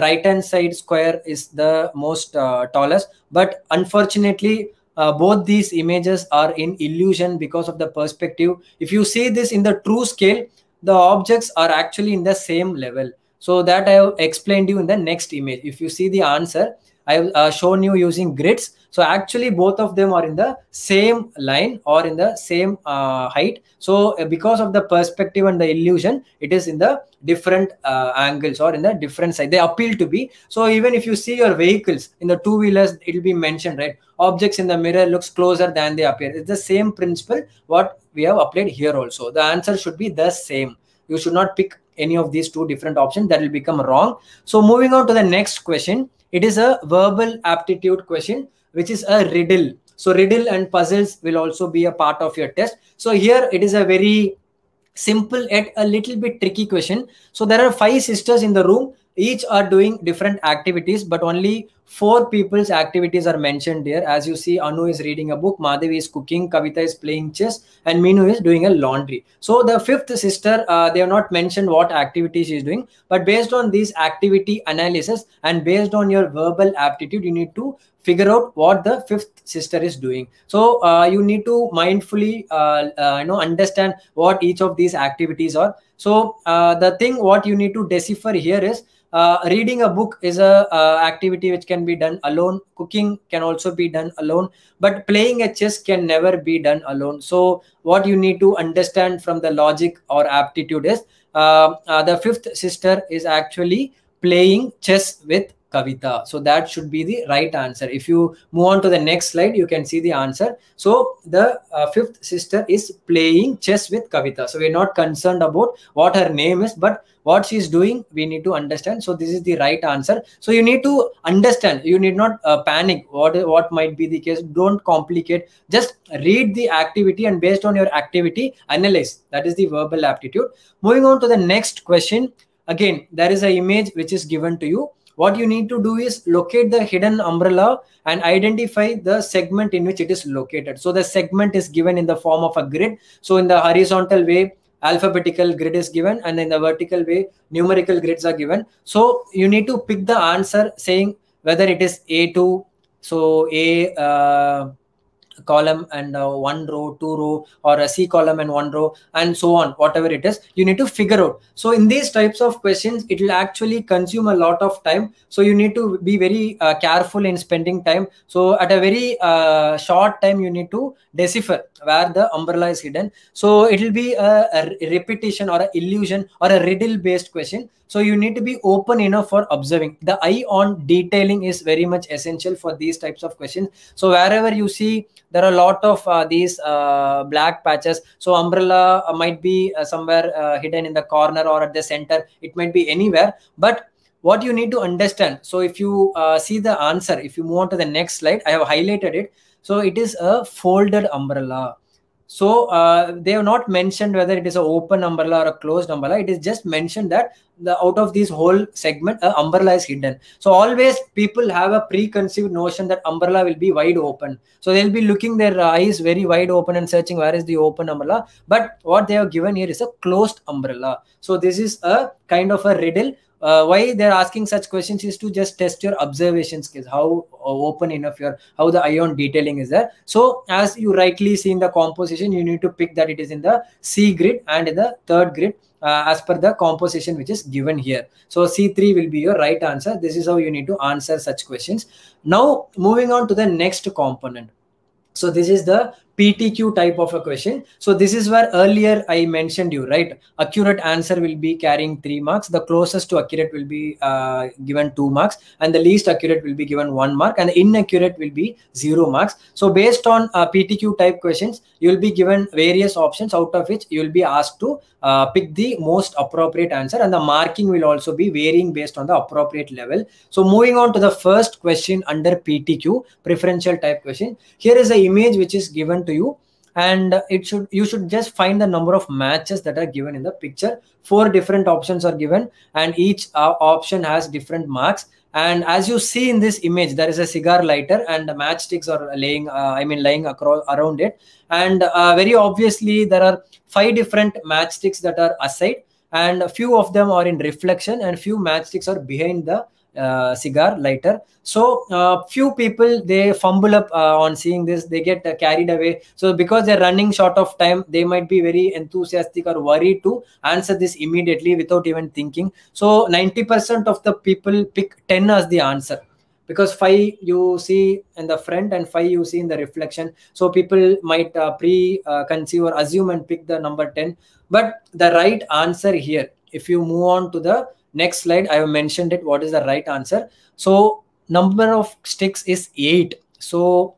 right hand side square is the most tallest. But unfortunately, both these images are in illusion because of the perspective. If you see this in the true scale, the objects are actually in the same level. So that I have explained you in the next image. If you see the answer, I have shown you using grids. So actually both of them are in the same line or in the same height. So because of the perspective and the illusion, it is in the different angles or in the different side. They appeal to be. So even if you see your vehicles in the two-wheelers, it will be mentioned, right? Objects in the mirror looks closer than they appear. It's the same principle what we have applied here also. The answer should be the same. You should not pick any of these two different options. That will become wrong. So moving on to the next question. It is a verbal aptitude question, which is a riddle. So riddle and puzzles will also be a part of your test. So here it is a very simple yet a little bit tricky question. So there are 5 sisters in the room. Each are doing different activities, but only 4 people's activities are mentioned there. As you see, Anu is reading a book, Madhavi is cooking, Kavita is playing chess, and Meenu is doing a laundry. So the 5th sister, they have not mentioned what activity she is doing, but based on these activity analysis and based on your verbal aptitude, you need to figure out what the 5th sister is doing. So you need to mindfully understand what each of these activities are. So the thing what you need to decipher here is reading a book is a activity which can be done alone. Cooking can also be done alone, but playing a chess can never be done alone. So what you need to understand from the logic or aptitude is the 5th sister is actually playing chess with Kavita. So that should be the right answer. If you move on to the next slide, you can see the answer. So the 5th sister is playing chess with Kavita. So we're not concerned about what her name is, but what she's doing, we need to understand. So this is the right answer. So you need to understand. You need not panic. What might be the case? Don't complicate. Just read the activity and based on your activity, analyze. That is the verbal aptitude. Moving on to the next question. Again, there is an image which is given to you. What you need to do is locate the hidden umbrella and identify the segment in which it is located. So the segment is given in the form of a grid. So in the horizontal way, alphabetical grid is given, and in the vertical way, numerical grids are given. So you need to pick the answer saying whether it is A2, so A column and one row, 2 row, or a C column and 1 row, and so on. Whatever it is, you need to figure out. So in these types of questions, it will actually consume a lot of time. So you need to be very careful in spending time. So at a very short time, you need to decipher where the umbrella is hidden. So it will be a repetition or an illusion or a riddle based question. So you need to be open enough for observing. The eye on detailing is very much essential for these types of questions. So wherever you see, there are a lot of these black patches. So umbrella might be somewhere hidden in the corner or at the center. It might be anywhere. But what you need to understand. So if you see the answer, if you move on to the next slide, I have highlighted it. So it is a folded umbrella. So they have not mentioned whether it is an open umbrella or a closed umbrella. It is just mentioned that out of this whole segment, an umbrella is hidden. So always people have a preconceived notion that umbrella will be wide open. So they'll be looking their eyes very wide open and searching where is the open umbrella. But what they have given here is a closed umbrella. So this is a kind of a riddle. Why they're asking such questions is to just test your observation skills, how open enough your, how the eye on detailing is there. So as you rightly see in the composition, you need to pick that it is in the C grid and in the 3rd grid as per the composition which is given here. So C3 will be your right answer. This is how you need to answer such questions. Now moving on to the next component. So this is the PTQ type of a question. So this is where earlier I mentioned you, right? Accurate answer will be carrying 3 marks. The closest to accurate will be given 2 marks, and the least accurate will be given 1 mark, and the inaccurate will be 0 marks. So based on PTQ type questions, you will be given various options, out of which you will be asked to pick the most appropriate answer, and the marking will also be varying based on the appropriate level. So moving on to the first question under PTQ, preferential type question. Here is an image which is given to you, and you should just find the number of matches that are given in the picture. 4 different options are given, and each option has different marks. And as you see in this image, there is a cigar lighter and the matchsticks are lying across around it, and very obviously there are 5 different matchsticks that are aside, and a few of them are in reflection and few matchsticks are behind the cigar lighter. So few people, they fumble up on seeing this, they get carried away. So because they're running short of time, they might be very enthusiastic or worried to answer this immediately without even thinking. So 90% of the people pick 10 as the answer, because 5 you see in the front and 5 you see in the reflection. So people might preconceive or assume and pick the number 10. But the right answer here, if you move on to the next slide, I have mentioned it, what is the right answer. So number of sticks is 8. So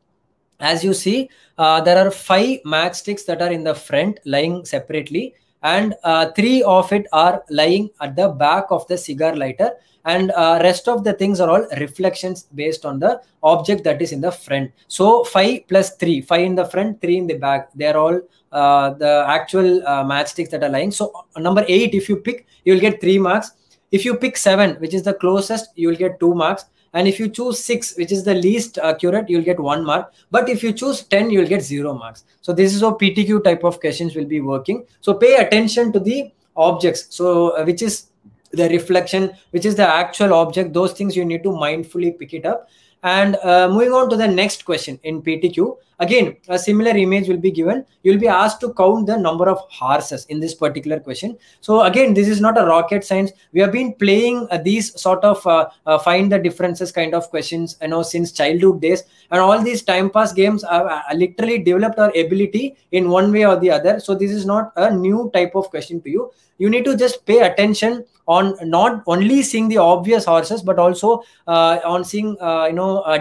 as you see, there are 5 matchsticks that are in the front lying separately, and 3 of it are lying at the back of the cigar lighter, and rest of the things are all reflections based on the object that is in the front. So 5 plus 3, 5 in the front, 3 in the back, they are all the actual matchsticks that are lying. So number 8, if you pick, you will get 3 marks. If you pick 7, which is the closest, you will get 2 marks. And if you choose 6, which is the least accurate, you'll get 1 mark. But if you choose 10, you'll get 0 marks. So this is how PTQ type of questions will be working. So pay attention to the objects. So which is the reflection, which is the actual object, those things you need to mindfully pick it up. And moving on to the next question in PTQ, again, a similar image will be given. You'll be asked to count the number of horses in this particular question. So again, this is not a rocket science. We have been playing these sort of find the differences kind of questions, you know, since childhood days. And all these time pass games have literally developed our ability in one way or the other. So this is not a new type of question to you. You need to just pay attention on not only seeing the obvious horses, but also on seeing,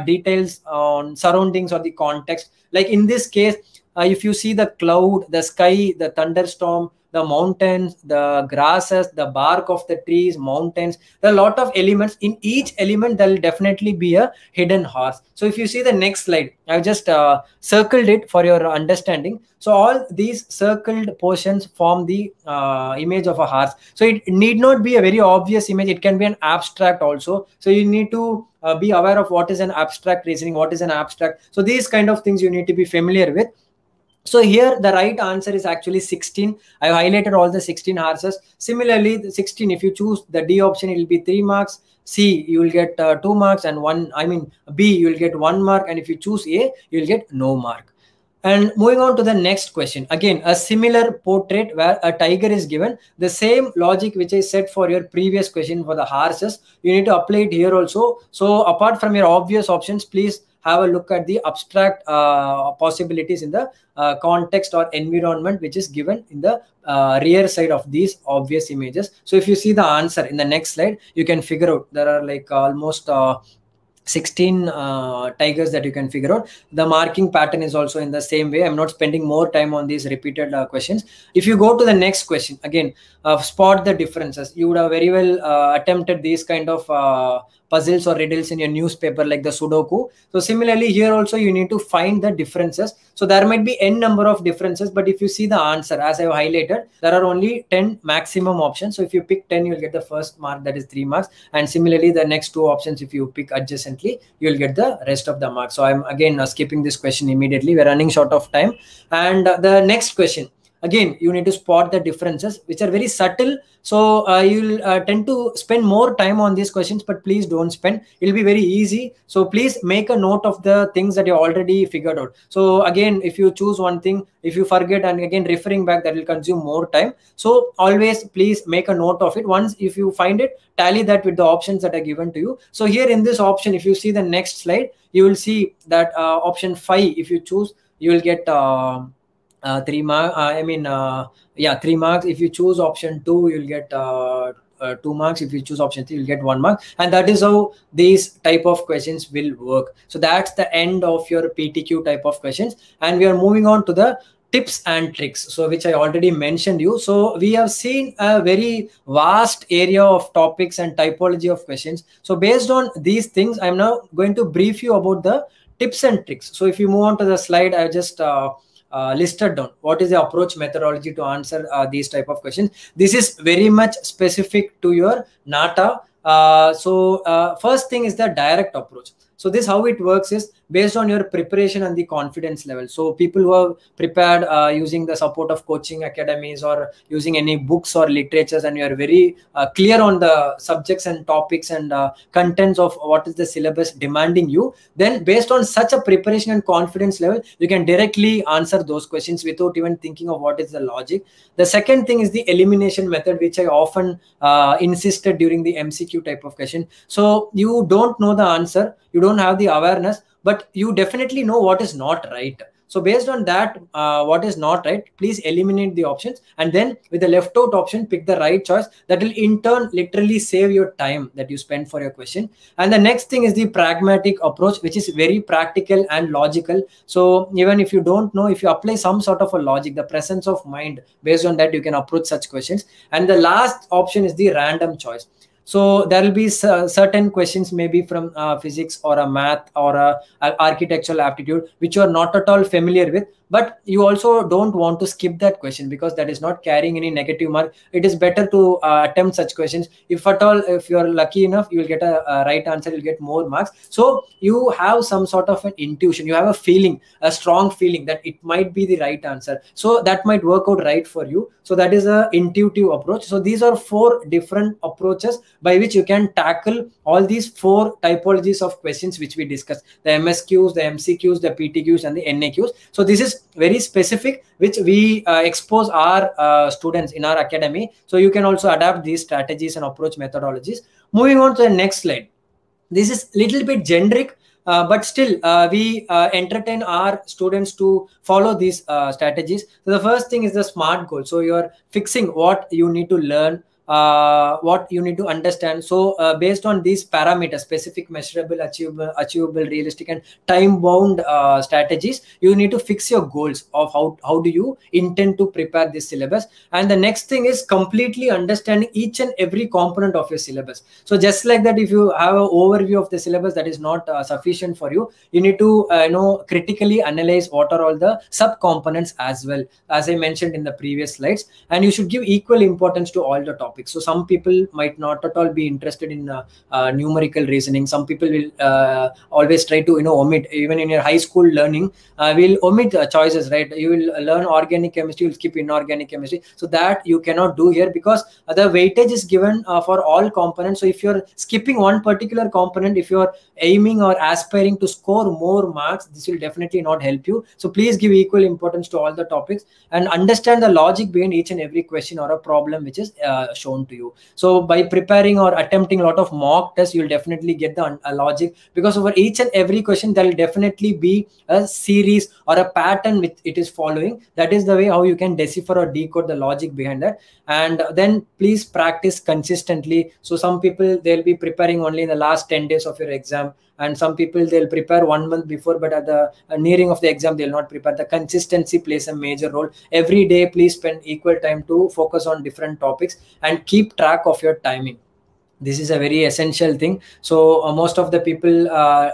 details on surroundings or the context. Like in this case, if you see the cloud, the sky, the thunderstorm, the mountains, the grasses, the bark of the trees, mountains, there are a lot of elements. In each element, there will definitely be a hidden horse. So if you see the next slide, I've just circled it for your understanding. So all these circled portions form the image of a horse. So it need not be a very obvious image. It can be an abstract also. So you need to be aware of what is an abstract reasoning, what is an abstract. So these kind of things you need to be familiar with. So here the right answer is actually 16. I highlighted all the 16 horses. Similarly, the 16, if you choose the D option, it will be 3 marks. C, you will get 2 marks, and B, you will get 1 mark. And if you choose A, you will get no mark. And moving on to the next question, again, a similar portrait where a tiger is given. The same logic which I said for your previous question for the horses, you need to apply it here also. So apart from your obvious options, please have a look at the abstract possibilities in the context or environment which is given in the rear side of these obvious images. So if you see the answer in the next slide, you can figure out there are like almost 16 tigers that you can figure out. The marking pattern is also in the same way. I'm not spending more time on these repeated questions. If you go to the next question, again, spot the differences. You would have very well attempted these kind of puzzles or riddles in your newspaper, like the Sudoku. So similarly here also, you need to find the differences. So there might be n number of differences, but if you see the answer, as I've highlighted, there are only 10 maximum options. So if you pick 10, you'll get the first mark, that is 3 marks. And similarly, the next 2 options, if you pick adjacently, you'll get the rest of the marks. So I'm again skipping this question immediately. We're running short of time. And the next question, again, you need to spot the differences, which are very subtle. So you'll tend to spend more time on these questions, but please don't spend. It'll be very easy. So please make a note of the things that you already figured out. So again, if you choose one thing, if you forget, and again, referring back, that will consume more time. So always please make a note of it. Once if you find it, tally that with the options that are given to you. So here in this option, if you see the next slide, you will see that option 5, if you choose, you will get 3 marks. If you choose option 2, you'll get 2 marks. If you choose option 3, you'll get 1 mark. And that is how these type of questions will work. So that's the end of your PTQ type of questions. And we are moving on to the tips and tricks, so which I already mentioned you. So we have seen a very vast area of topics and typology of questions. So based on these things, I'm now going to brief you about the tips and tricks. So if you move on to the slide, I've just listed down what is the approach methodology to answer these type of questions. This is very much specific to your NATA. So first thing is the direct approach. So this how it works is based on your preparation and the confidence level. So people who are prepared using the support of coaching academies or using any books or literatures, and you are very clear on the subjects and topics and contents of what is the syllabus demanding you, then based on such a preparation and confidence level, you can directly answer those questions without even thinking of what is the logic. The second thing is the elimination method, which I often insisted during the MCQ type of question. So you don't know the answer, you don't have the awareness, but you definitely know what is not right. So based on that, what is not right, please eliminate the options, and then with the left out option, pick the right choice. That will in turn literally save your time that you spend for your question. And the next thing is the pragmatic approach, which is very practical and logical. So even if you don't know, if you apply some sort of a logic, the presence of mind, based on that, you can approach such questions. And the last option is the random choice. So there will be certain questions maybe from physics or a math or a architectural aptitude, which you are not at all familiar with, but you also don't want to skip that question because that is not carrying any negative mark. It is better to attempt such questions. If at all, if you are lucky enough, you will get a right answer, you'll get more marks. So you have some sort of an intuition, you have a feeling, a strong feeling that it might be the right answer. So that might work out right for you. So that is an intuitive approach. So these are four different approaches by which you can tackle all these four typologies of questions which we discussed, the MSQs, the MCQs, the PTQs, and the NAQs. So this is very specific, which we expose our students in our academy. So you can also adapt these strategies and approach methodologies. Moving on to the next slide. This is a little bit generic, but still we entertain our students to follow these strategies. So the first thing is the SMART goal. So you're fixing what you need to learn, what you need to understand. So based on these parameters, specific, measurable, achievable, realistic, and time-bound strategies, you need to fix your goals of how do you intend to prepare this syllabus. And the next thing is completely understanding each and every component of your syllabus. So just like that, if you have an overview of the syllabus that is not sufficient for you, you need to critically analyze what are all the sub-components as well, as I mentioned in the previous slides. And you should give equal importance to all the topics. So some people might not at all be interested in numerical reasoning. Some people will always try to omit, even in your high school learning, will omit choices, right? You will learn organic chemistry, you'll skip inorganic chemistry. So that you cannot do here because the weightage is given for all components. So if you're skipping one particular component, if you're aiming or aspiring to score more marks, this will definitely not help you. So please give equal importance to all the topics and understand the logic behind each and every question or a problem which is shown to you. So by preparing or attempting a lot of mock tests, you'll definitely get the logic, because over each and every question there will definitely be a series or a pattern which it is following. That is the way how you can decipher or decode the logic behind that. And then please practice consistently. So some people, they'll be preparing only in the last 10 days of your exam, and some people, they'll prepare 1 month before, but at the nearing of the exam, they'll not prepare. The consistency plays a major role. Every day, please spend equal time to focus on different topics and keep track of your timing. This is a very essential thing. So most of the people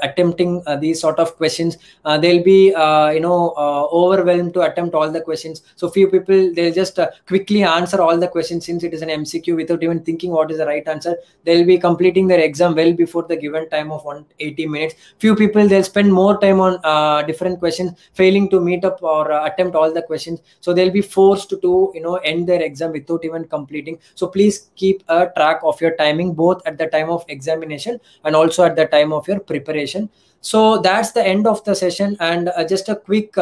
attempting these sort of questions, they'll be overwhelmed to attempt all the questions. So few people, they'll just quickly answer all the questions, since it is an MCQ, without even thinking what is the right answer. They'll be completing their exam well before the given time of 180 minutes. Few people, they'll spend more time on different questions, failing to meet up or attempt all the questions. So they'll be forced to end their exam without even completing. So please keep a track of your timing, both at the time of examination and also at the time of your preparation. So that's the end of the session, and just a quick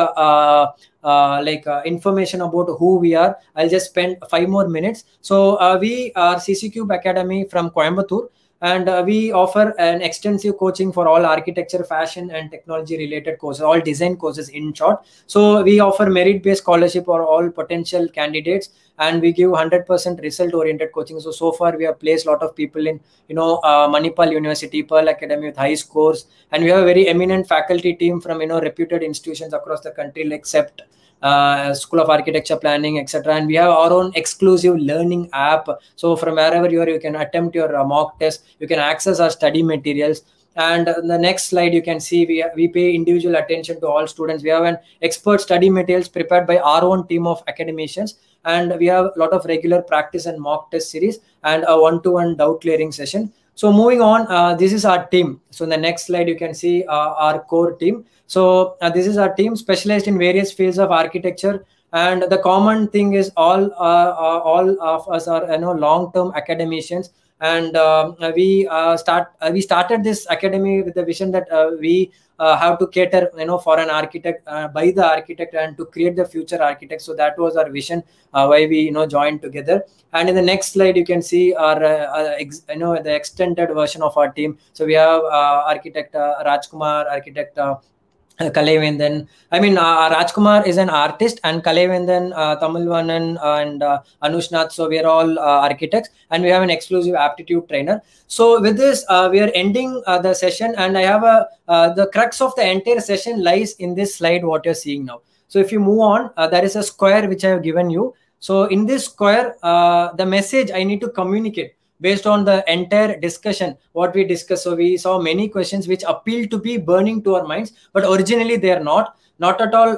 information about who we are. I'll just spend 5 more minutes. So we are CCCube Academy from Coimbatore, and we offer an extensive coaching for all architecture, fashion, and technology related courses, all design courses in short. So we offer merit-based scholarship for all potential candidates, and we give 100% result-oriented coaching. So far we have placed a lot of people in, Manipal University, Pearl Academy with high scores. And we have a very eminent faculty team from, reputed institutions across the country like SEPT, School of Architecture, Planning, etc. And we have our own exclusive learning app. So from wherever you are, you can attempt your mock test, you can access our study materials. And in the next slide, you can see we pay individual attention to all students. We have an expert study materials prepared by our own team of academicians. And we have a lot of regular practice and mock test series and a one-to-one doubt clearing session. So moving on, this is our team. So in the next slide, you can see our core team. So this is our team specialized in various fields of architecture. And the common thing is all of us are long-term academicians. And we started this academy with the vision that we have to cater for an architect, by the architect, and to create the future architect. So that was our vision, why we joined together. And in the next slide, you can see our the extended version of our team. So we have architect Rajkumar, architect Kalevindan. I mean, Rajkumar is an artist, and Kalevindan, Tamilvanan, and Anushnath. So we are all architects, and we have an exclusive aptitude trainer. So with this, we are ending the session, and I have the crux of the entire session lies in this slide, what you're seeing now. So if you move on, there is a square which I have given you. So in this square, the message I need to communicate based on the entire discussion, what we discussed. So we saw many questions which appeal to be burning to our minds, but originally they are not at all,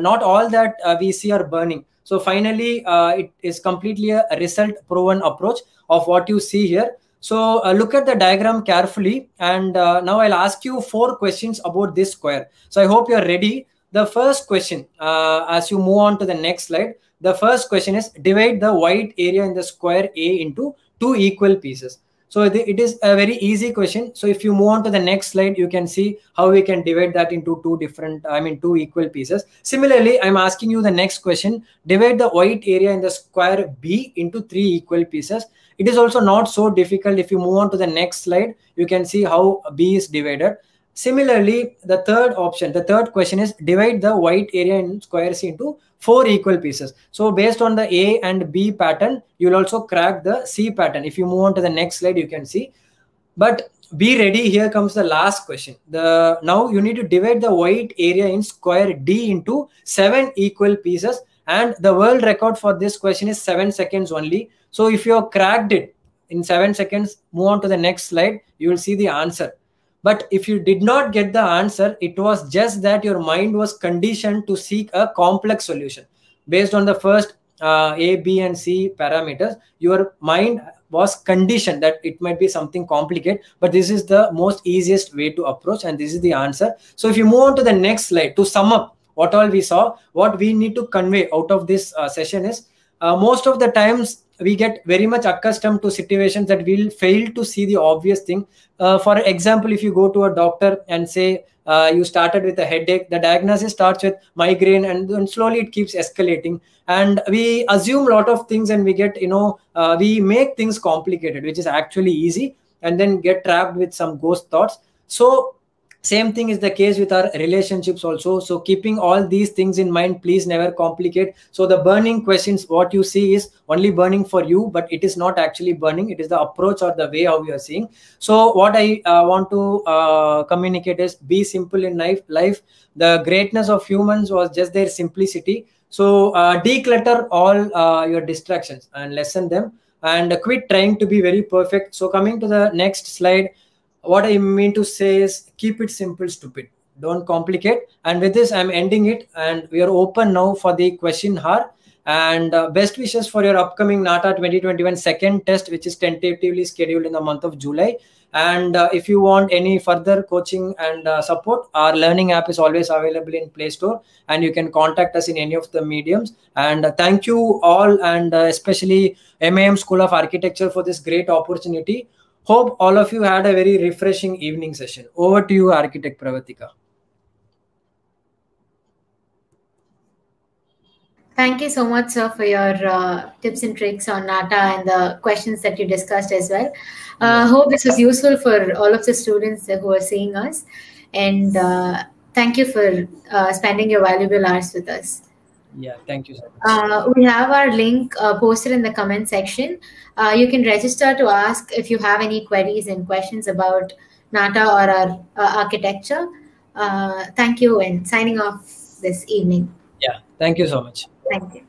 not all that we see are burning. So finally, it is completely a result-proven approach of what you see here. So look at the diagram carefully. And now I'll ask you 4 questions about this square. So I hope you're ready. The first question, as you move on to the next slide, the first question is divide the white area in the square A into 2 equal pieces. So it is a very easy question. So if you move on to the next slide, you can see how we can divide that into 2 equal pieces. Similarly, I'm asking you the next question, divide the white area in the square B into 3 equal pieces. It is also not so difficult. If you move on to the next slide, you can see how B is divided. Similarly, the third option, the third question is divide the white area in square C into 4 equal pieces. So based on the A and B pattern, you'll also crack the C pattern. If you move on to the next slide, you can see. But be ready, here comes the last question. Now you need to divide the white area in square D into 7 equal pieces. And the world record for this question is 7 seconds only. So if you have cracked it in 7 seconds, move on to the next slide, you will see the answer. But if you did not get the answer, it was just that your mind was conditioned to seek a complex solution. Based on the first A, B, and C parameters, your mind was conditioned that it might be something complicated, but this is the most easiest way to approach, and this is the answer. So if you move on to the next slide, to sum up what all we saw, what we need to convey out of this session is, most of the times we get very much accustomed to situations that we'll fail to see the obvious thing. For example, if you go to a doctor and say you started with a headache, the diagnosis starts with migraine, and then slowly it keeps escalating. And we assume a lot of things, and we get, we make things complicated, which is actually easy, and then get trapped with some ghost thoughts. So same thing is the case with our relationships also. So keeping all these things in mind, please never complicate. So the burning questions, what you see is only burning for you, but it is not actually burning. It is the approach or the way how you are seeing. So what I want to communicate is be simple in life. The greatness of humans was just their simplicity. So declutter all your distractions and lessen them, and quit trying to be very perfect. So coming to the next slide, what I mean to say is keep it simple, stupid. Don't complicate. And with this, I'm ending it. And we are open now for the question hour. And best wishes for your upcoming NATA 2021 second test, which is tentatively scheduled in the month of July. And if you want any further coaching and support, our learning app is always available in Play Store. And you can contact us in any of the mediums. And thank you all, and especially MAM School of Architecture, for this great opportunity. Hope all of you had a very refreshing evening session. Over to you, Architect Pravartika. Thank you so much, sir, for your tips and tricks on NATA and the questions that you discussed as well. Hope this was useful for all of the students who are seeing us. And thank you for spending your valuable hours with us. Yeah, thank you so much. We have our link posted in the comment section. You can register to ask if you have any queries and questions about NATA or our architecture. Thank you, and signing off this evening. Yeah, thank you so much. Thank you.